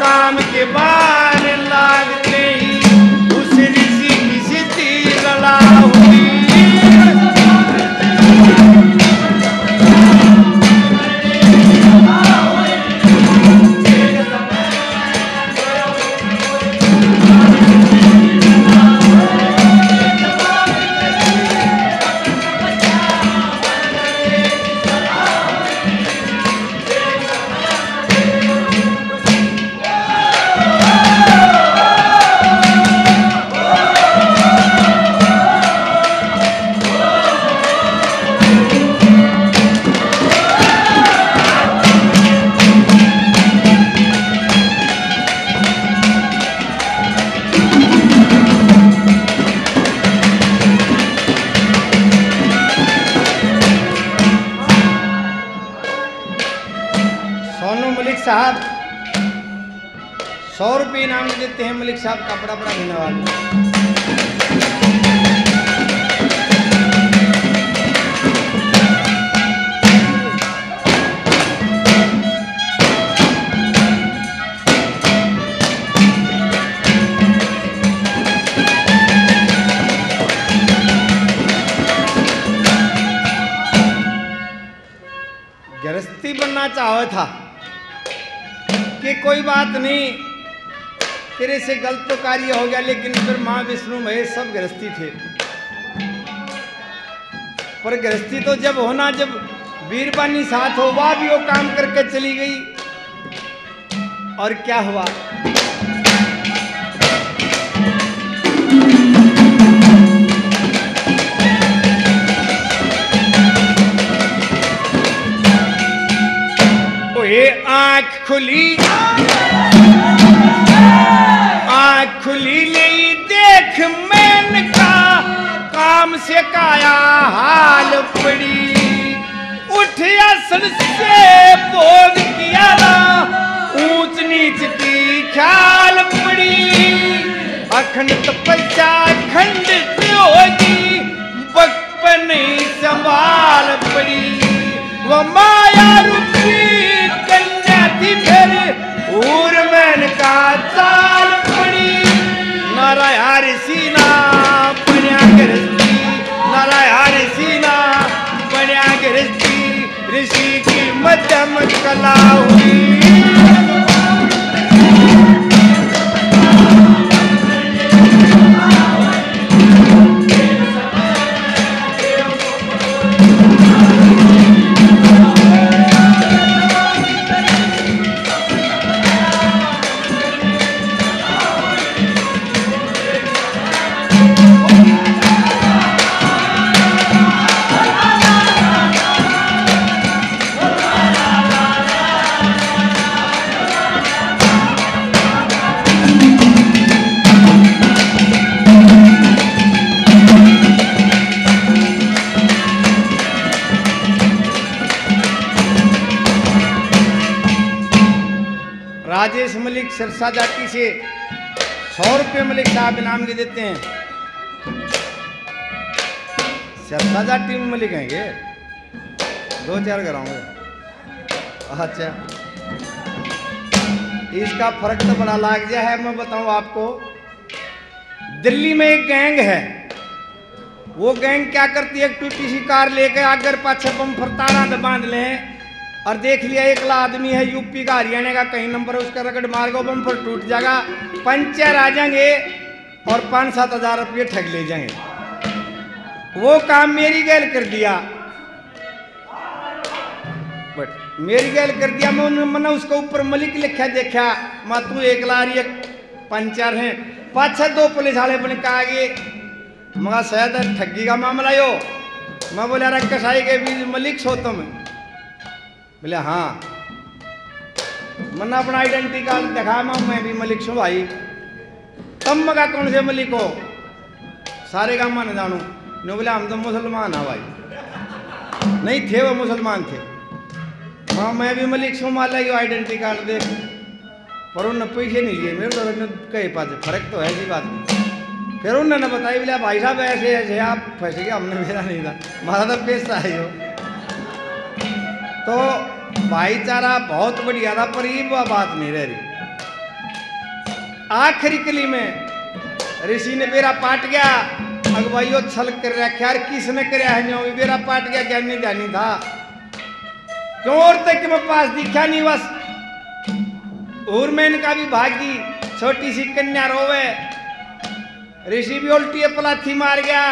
काम के बाण लागते उस ऋषि की सिद्धि लला हुई। सौ रुपये इनाम देते हैं मलिक साहब का बड़ा बड़ा धन्यवाद। गृहस्थी बनना चाहता था कि कोई बात नहीं, तेरे से गलत तो कार्य हो गया, लेकिन फिर माँ विष्णु महेश सब गृहस्थी थे। पर गृहस्थी तो जब होना जब वीरवानी साथ हो, वह भी वो काम करके चली गई। और क्या हुआ, आँख खुली आँख खुली नहीं देख मैंने का काम से काया हाल पड़ी। उठ आसन से बोध किया ना ऊंच नीच की ख्याल पड़ी। अखंड तपस्या खंडित होगी वक्त पर नहीं संभाल पड़ी। वो माया रूपी मैन का चाल पड़ी। नारायण हरि सीना बनिया गृहस्थी नारायण हरि सीना बनिया गृहस्थी ऋषि की मध्यम कला हुई। सिरसा जाति से सौ रुपये मलिक साहब इनाम के देते हैं। सिरसा जाति में मलिक हैं ये, दो चार कराऊंगे। अच्छा, इसका फर्क तो बड़ा लाग गया है। मैं बताऊं आपको, दिल्ली में एक गैंग है। वो गैंग क्या करती है, एक टूटी सी कार लेकर आगर पाछे बम फरताना बांध लें और देख लिया एकला आदमी है यूपी का हरियाणा का कहीं नंबर, उसका रगड़ मार गो बम पर टूट जाएगा, पंचर आ जाएंगे और पाँच सात हजार रुपये ठग ले जाएंगे। वो काम मेरी गैल कर दिया, बट मेरी गैल कर दिया। मैं उन्होंने मना उसके ऊपर मलिक लिखा देखा, मैं तू एकला पंचर है। पाछा दो पुलिस वाले बने कहा मगर शायद ठगी का मामला यो। मैं बोले अरे कसाई के बीज मलिक सो तुम? बोले हाँ। मना अपना आइडेंटिटी कार्ड दिखा, मैं भी मलिक सो भाई। तब मगा कौन से मलिक हो? सारे का मन जानू। नो बोले हम तो मुसलमान है भाई। नहीं थे वो मुसलमान थे। हाँ मैं भी मलिक सो, माला आइडेंटिटी कार्ड देख। पर उन्होंने पैसे नहीं लिए मेरे तो कहीं पास। फर्क तो है जी बात में। फिर उन्होंने बताई, बोले भाई साहब ऐसे ऐसे आप फंस गए, हमने मेरा नहीं था, हमारा तो पैसा है यो। तो भाईचारा बहुत बढ़िया था, पर ये वह बात नहीं रह रही। आखिरी कली में ऋषि ने बेरा पाट गया, अगवाइयो छल कर रहा। खैर किसने कराया है बेरा पाट गया? क्या नहीं ध्यान था क्यों? और तक मैं पास दिखा नहीं बस। और मैं इनका भी भागी छोटी सी कन्या रोवे। ऋषि भी उल्टी पलाथी मार गया।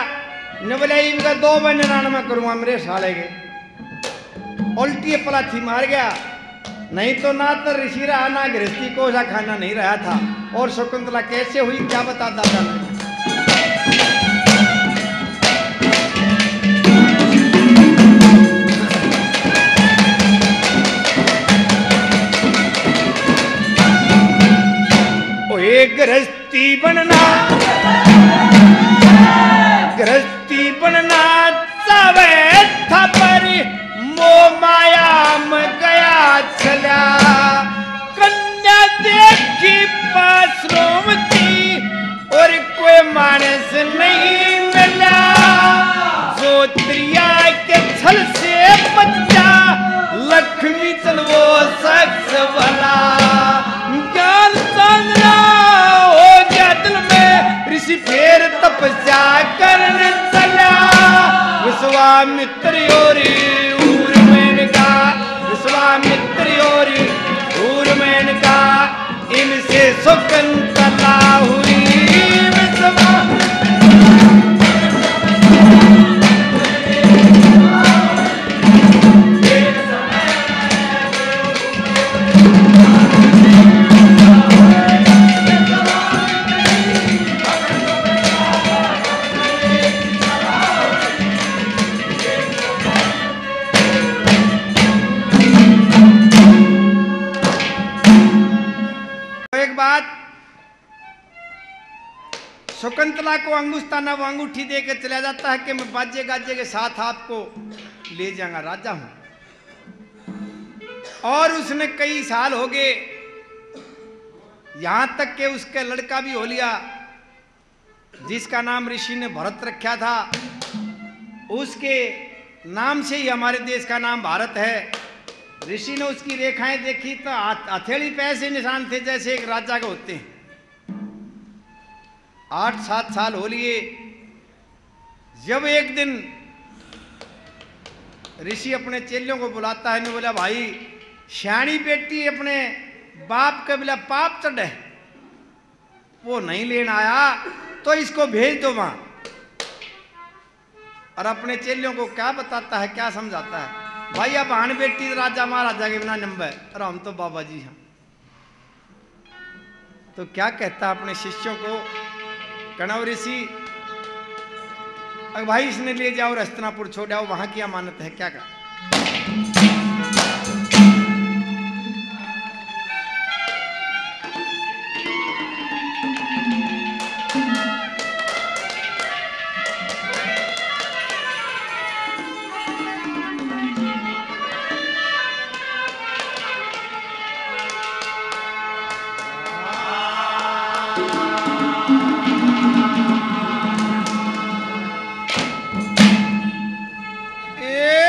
न बोले का दो बहन रान में करूँगा मेरे साले के। उल्टी पलाथी मार गया। नहीं तो ना तो ऋषि रहा ना गृहस्थी को सा खाना नहीं रहा था। और शकुंतला कैसे हुई क्या बताता था। गृहस्थी बनना गृहस्थी बनना चाहे था, पर मो माया में गया चला। कन्या देखी पासरों की और कोई मानस नहीं मिला। जो त्रिया के छल से बच्चा लक्ष्मी चलवो शख्स वाला। फिर तपस्या करने चला विश्वामित्र योरी ऊरमैन का। विश्वामित्र योरी ऊरमैन का इनसे शकुंतला हुई। शकुंतला को अंगुष्ठाना वो अंगूठी दे के चला जाता है कि मैं बाजे गाजे के साथ आपको ले जाऊंगा, राजा हूं। और उसने कई साल हो गए, यहां तक के उसका लड़का भी हो लिया जिसका नाम ऋषि ने भरत रखा था। उसके नाम से ही हमारे देश का नाम भारत है। ऋषि ने उसकी रेखाएं देखी तो हथेली पे ऐसे निशान थे जैसे एक राजा के होते हैं। आठ सात साल हो लिए। जब एक दिन ऋषि अपने चेलों को बुलाता है, ने बोला भाई श्याणी बेटी अपने बाप के बोला पाप चढ़े, वो नहीं लेना आया तो इसको भेज दो वहां। और अपने चेलों को क्या बताता है, क्या समझाता है? भाई अब आन बेटी राजा महाराजा के बिना नंबर, और हम तो बाबा जी हैं। तो क्या कहता अपने शिष्यों को कणव ऋषि? अब भाई इसने ले जाओ हस्तिनापुर छोड़ जाओ, वहां की अमानत है। क्या कहा? Yeah.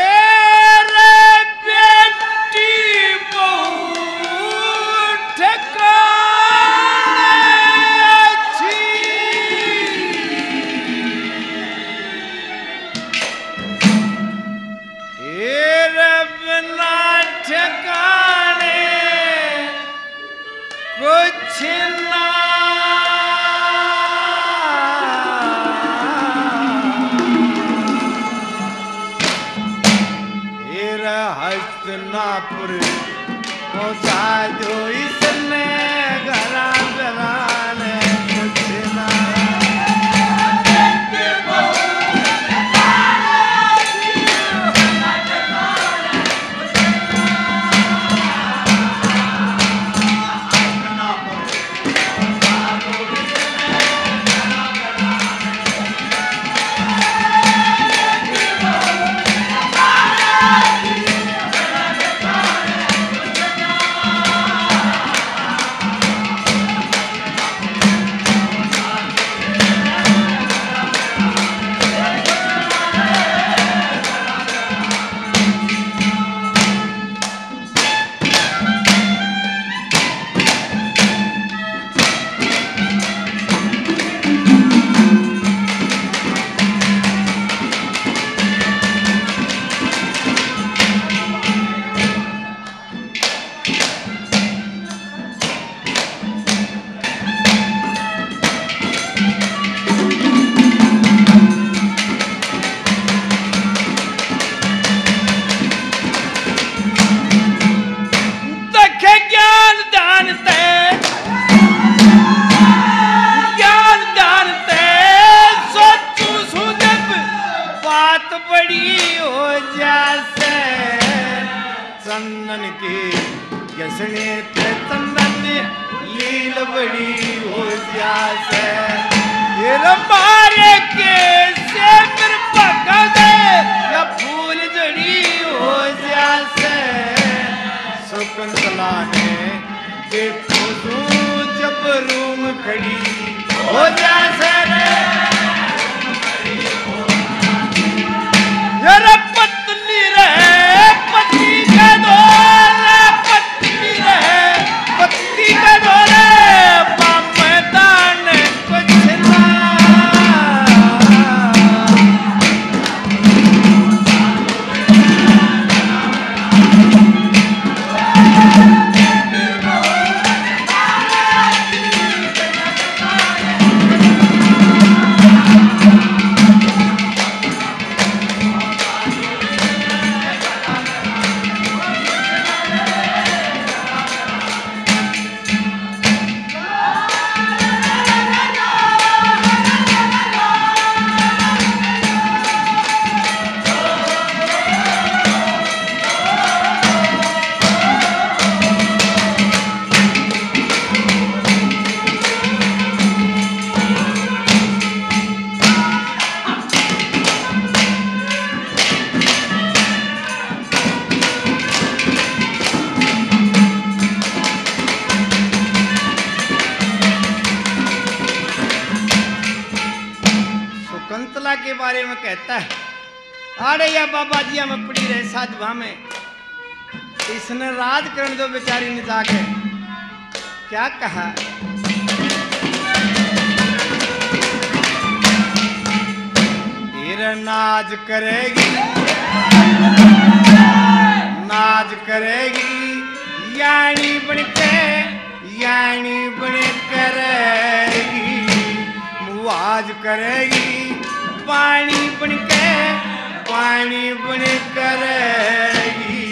चंदन के यसने ते चंदन लील बड़ी हो जास ये रबारे के से फिर पका दे या फूल जड़ी हो जास सुकंतला ने देखो तू जब रूम खड़ी हो जास रे कहता है आड़े या बाबा जी हम अपनी रहे साधुआ में इसने राज करण दो बेचारी ने जाके क्या कहा तेरा नाज करेगी नाज करेगी यानी बनके यानी बने करेगी मुआज करेगी पानी बनके पानी बन करेगी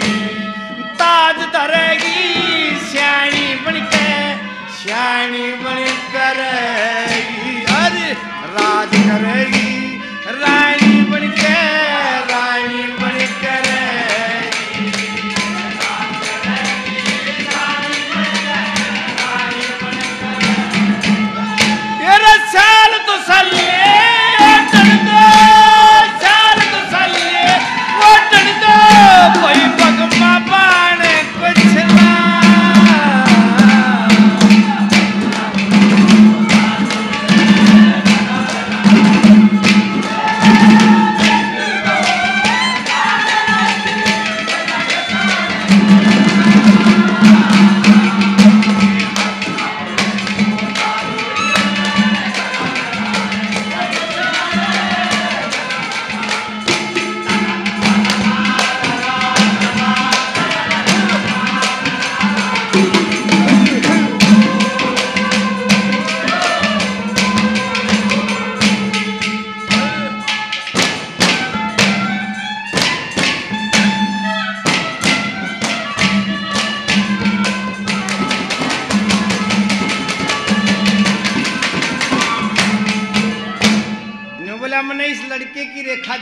ताज धरेगी श्याणी बनके श्याणी बन करेगी अरे राज करेगी रानी बनके रानी बन करेगी तेरा साल तो साल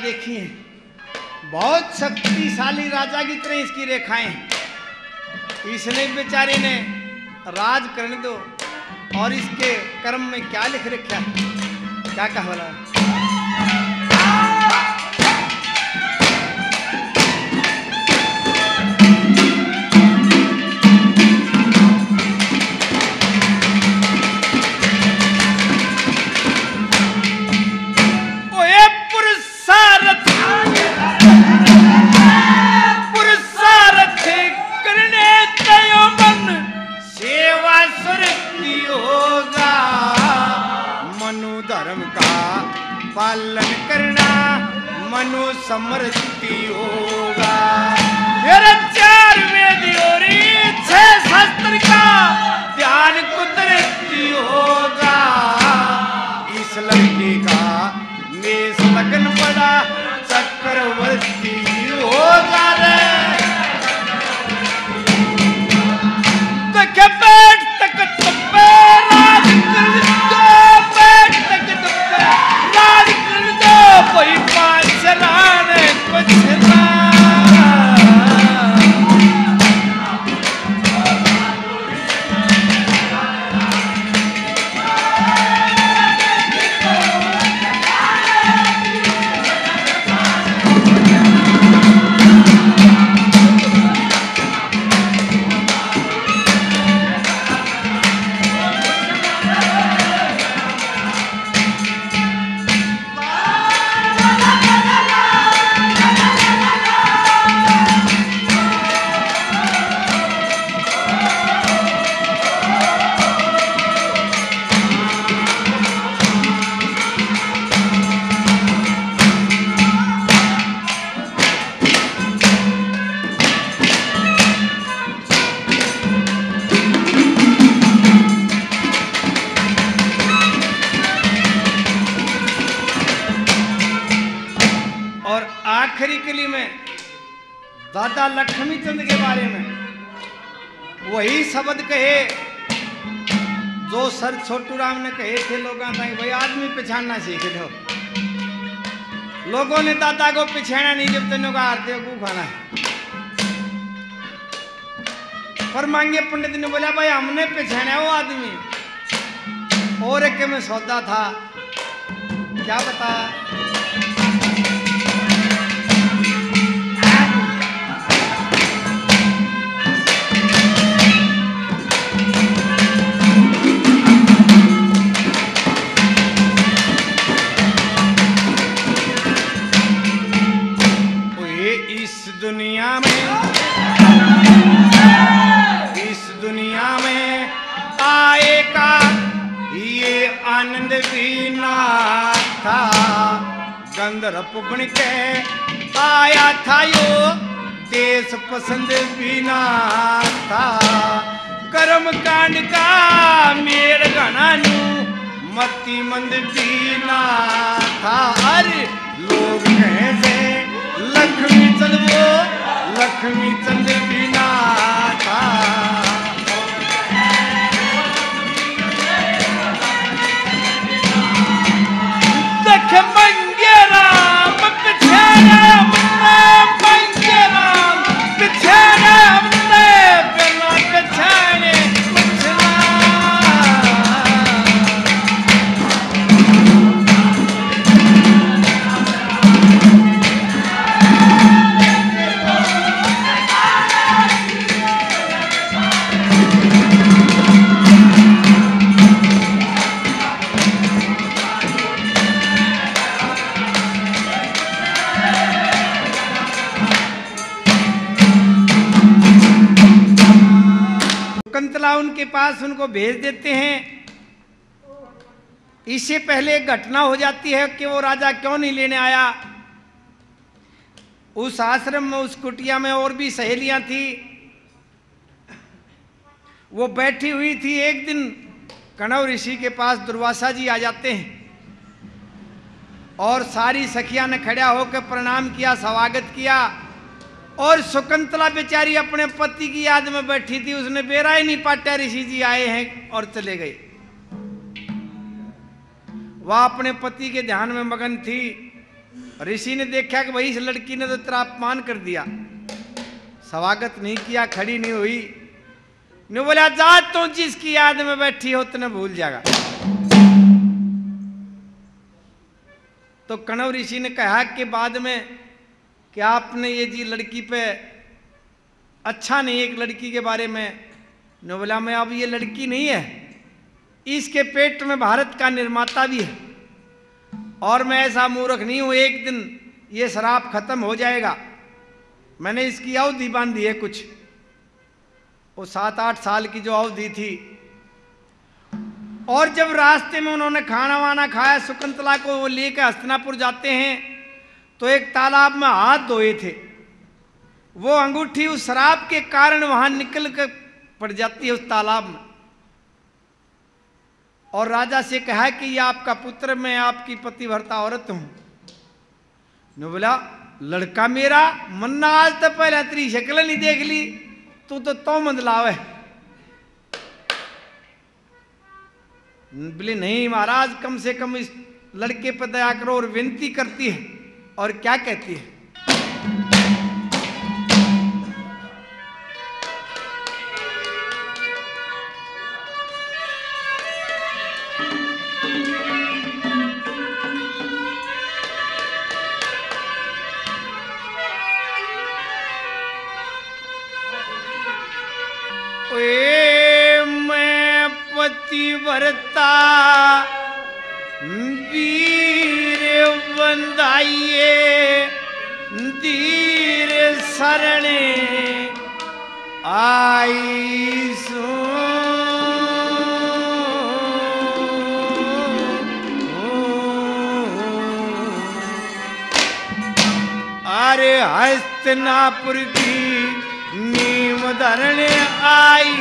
देखी है बहुत शक्तिशाली राजा की तरह इसकी रेखाएं इसने बेचारे ने राज करने दो और इसके कर्म में क्या लिख रखा क्या कहा वाला पालन करना मनु समृद्धि होगा मेरे चार वेद और छह शास्त्र का ध्यान कुदरती होगा इस लड़के का मेष लगन बड़ा चक्रवर्ती होगा रे बैठ तक कोई पाँच रान कुछ ना आखिरी कली में दादा लक्ष्मी चंद के बारे में वही शब्द कहे जो सर छोटू राम ने कहे थे लोगों ताई, वही आदमी पहचानना सीख लो। लोगों ने दादा को पहचाना नहीं जब तेनों का आरती को खाना है। पर मांगे पंडित ने बोला भाई हमने पहचाना वो आदमी और एक में सौदा था, क्या बता दुनिया में, इस दुनिया में आए का ये आनंद भी ना था। गंधर्व बन के आया था यो देश पसंद भी ना था। कर्म कांड का मेर गणानु मति मंद भी ना था। अरे लोग कैसे लक्ष्मी चंद वो लक्ष्मी चंद बिना था। देख मंगे राम पिछे राम ने, मंगे राम पिछे राम ने, बिना पिछाने कुछ ना। उनके पास उनको भेज देते हैं। इससे पहले एक घटना हो जाती है कि वो राजा क्यों नहीं लेने आया। उस आश्रम में, उस कुटिया में और भी सहेलियां थी, वो बैठी हुई थी। एक दिन कणव ऋषि के पास दुर्वासा जी आ जाते हैं और सारी सखियां ने खड़ा होकर प्रणाम किया, स्वागत किया। और शकुंतला बेचारी अपने पति की याद में बैठी थी, उसने बेरा ही नहीं पाटा। ऋषि जी आए हैं और चले गए। वह अपने पति के ध्यान में मगन थी। ऋषि ने देखा कि भाई इस लड़की ने तो तेरा अपमान कर दिया, स्वागत नहीं किया, खड़ी नहीं हुई। ने बोला जा तू जिसकी याद में बैठी हो तने भूल जाएगा। तो कणव ऋषि ने कहा कि बाद में कि आपने ये जी लड़की पे अच्छा नहीं, एक लड़की के बारे में। ने बोला मैं अब ये लड़की नहीं है, इसके पेट में भारत का निर्माता भी है और मैं ऐसा मूर्ख नहीं हूँ, एक दिन ये शराप खत्म हो जाएगा। मैंने इसकी अवधि बांधी है कुछ, वो सात आठ साल की जो अवधि थी। और जब रास्ते में उन्होंने खाना वाना खाया, शकुंतला को वो लेकर हस्तिनापुर जाते हैं तो एक तालाब में हाथ धोए थे। वो अंगूठी उस शराब के कारण वहां निकल कर पड़ जाती है उस तालाब में। और राजा से कहा कि ये आपका पुत्र, मैं आपकी पतिव्रता औरत हूं। ने बोला लड़का मेरा मन्ना, आज तक पहले तेरी शक्ल नहीं देख ली, तू तो तो मंदलाव है। बोले नहीं महाराज, कम से कम इस लड़के पर दया करो। और विनती करती है और क्या कहती है, ओए मैं पतिव्रता वीर बंदाइए धीर शरणे आई सो अरे हस्तनापुर की नीम धरण आई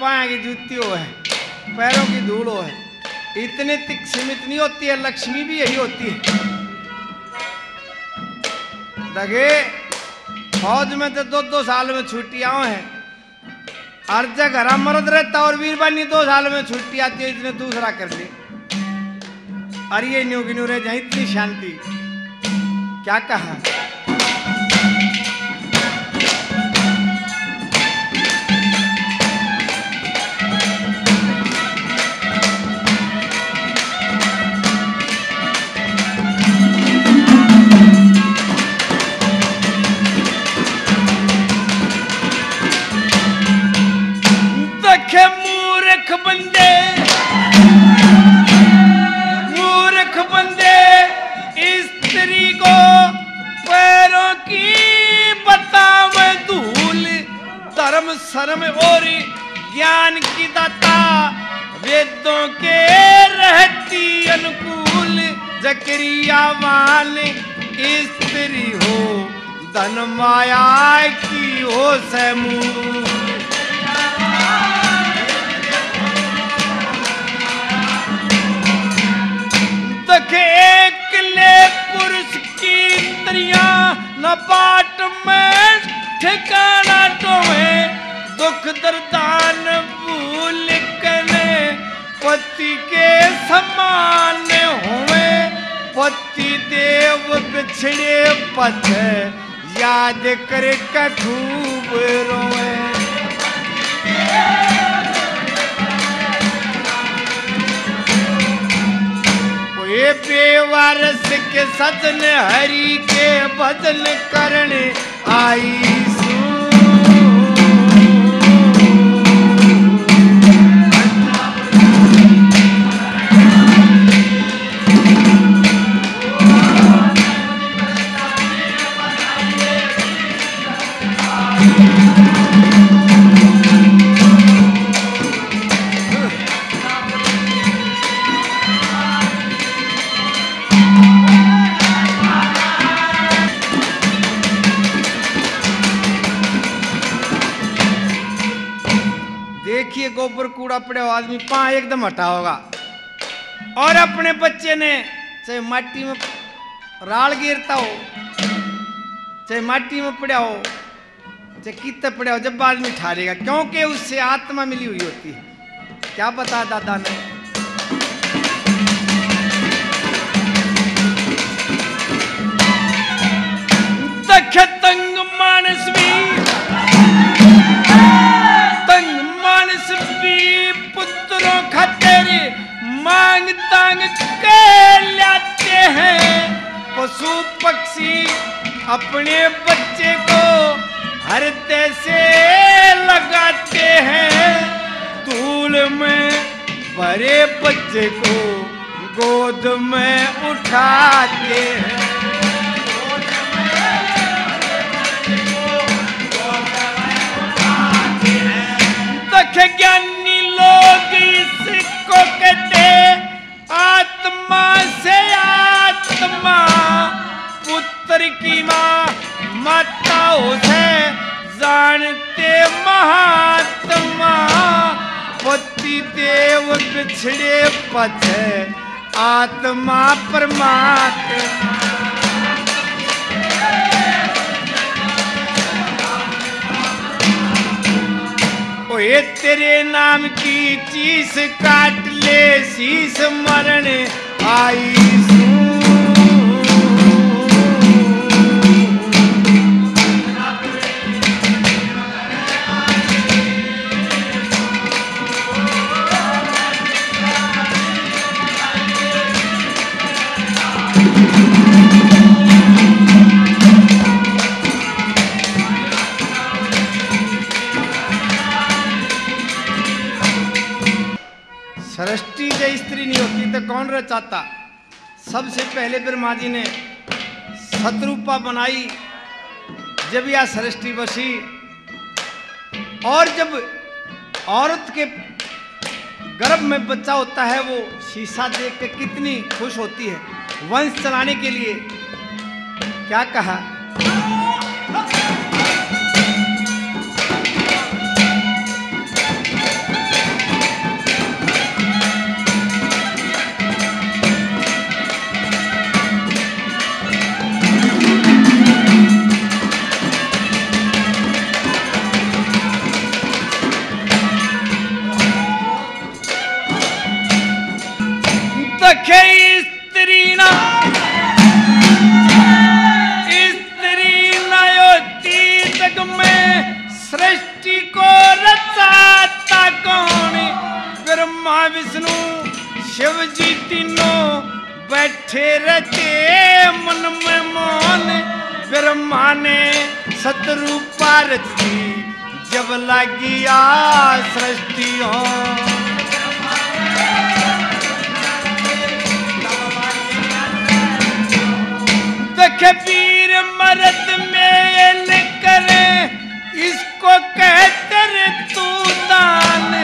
पाएगी जूती हो है, पैरों की धूल हो है, इतने तक सीमित नहीं होती है, लक्ष्मी भी यही होती है। दगे फौज में तो दो दो साल में छुट्टियां हैं, हर जगह हरा मर्द रहता और वीरवानी दो साल में छुट्टी आती है, इसने दूसरा कर ली। अरे ये न्यू की न्यू रह जाए, इतनी शांति क्या कहा। मूर्ख बंदे मूर्ख बंदे स्त्री को पैरों की बतावे धूल, धर्म शर्म और ज्ञान की दाता वेदों के रहती अनुकूल, जकरियावान स्त्री हो धन माया की हो समूल। एक ले पुरुष की स्त्रिया न बाट में ठिकाना तुम्हें, दुख दर्दान भूल कने पति के समान हुए, पति देव बिछड़े पथ याद कर खूब रोए। ये बेवारस के सदन हरि के बदन करने आई सू गोबर कूड़ा पड़े आदमी पांव एकदम हटा होगा और अपने बच्चे ने चाहे माटी में राल गिरता हो, चाहे माटी में पड़ा हो, चाहे कितना पड़ा हो, जब आदमी ठारेगा क्योंकि उससे आत्मा मिली हुई होती है। क्या बता दादा ने तंग मानस पुत्रों खातिर मांग तांग के लाते हैं, पशु पक्षी अपने बच्चे को हरते से लगाते हैं, धूल में भरे बच्चे को गोद में उठाते हैं। गोद में भरे बच्चे को गोद में उठाते मूर्ख ज्ञानी लोग इसको कहते आत्मा से आत्मा, पुत्र की माँ माता उसे जानते महात्मा। पति देव बिछड़े पथ आत्मा परमात्मा। ओए तेरे नाम की चीस काट ले शीस मरण आई सूं। सृष्टि जय स्त्री नहीं होती तो कौन रचाता। सबसे पहले ब्रह्मा जी ने सतरूपा बनाई, जब यह सृष्टि बसी। और जब औरत के गर्भ में बच्चा होता है वो शीशा देख के कितनी खुश होती है, वंश चलाने के लिए। क्या कहा, जब लगी आ सृष्टियों। पीर मरद में न करे इसको कहते रे तू दान।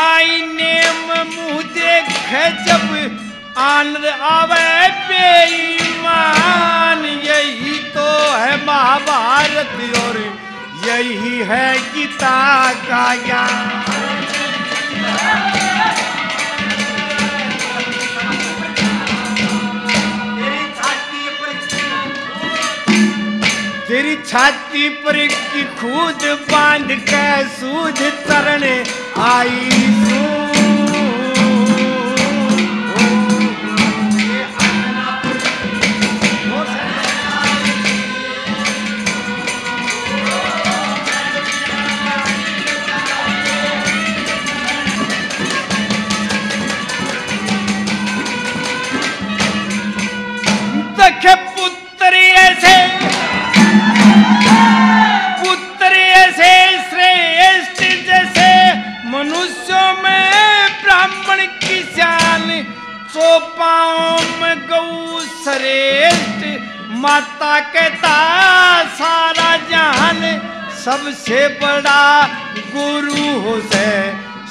आईने में मुँह देखे जब आन आवे बेईमान। यही तो है महाभारत और यही है गीता का ज्ञान। तेरी छाती पर की खूद बांध के सूझ तरण आई सूझ। माता कहता सारा जहान सबसे बड़ा गुरु हो से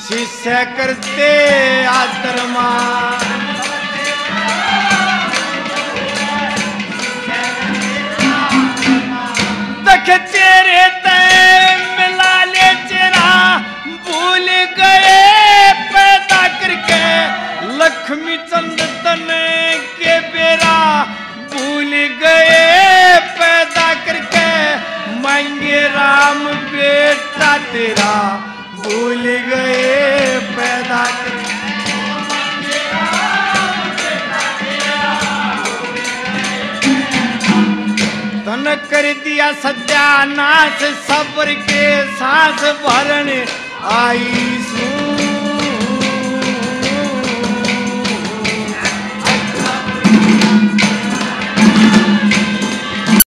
शिष्य करते आत्मा। देख तेरे तय मिला ले चेहरा भूल गए पैदा करके। लक्ष्मी चंद तन के बेरा भूल गए पैदा करके। मांगे राम बेटा तेरा भूल गए पैदा करके। तन कर दिया सत्यानाश सब्र के सांस भरने आई सूं।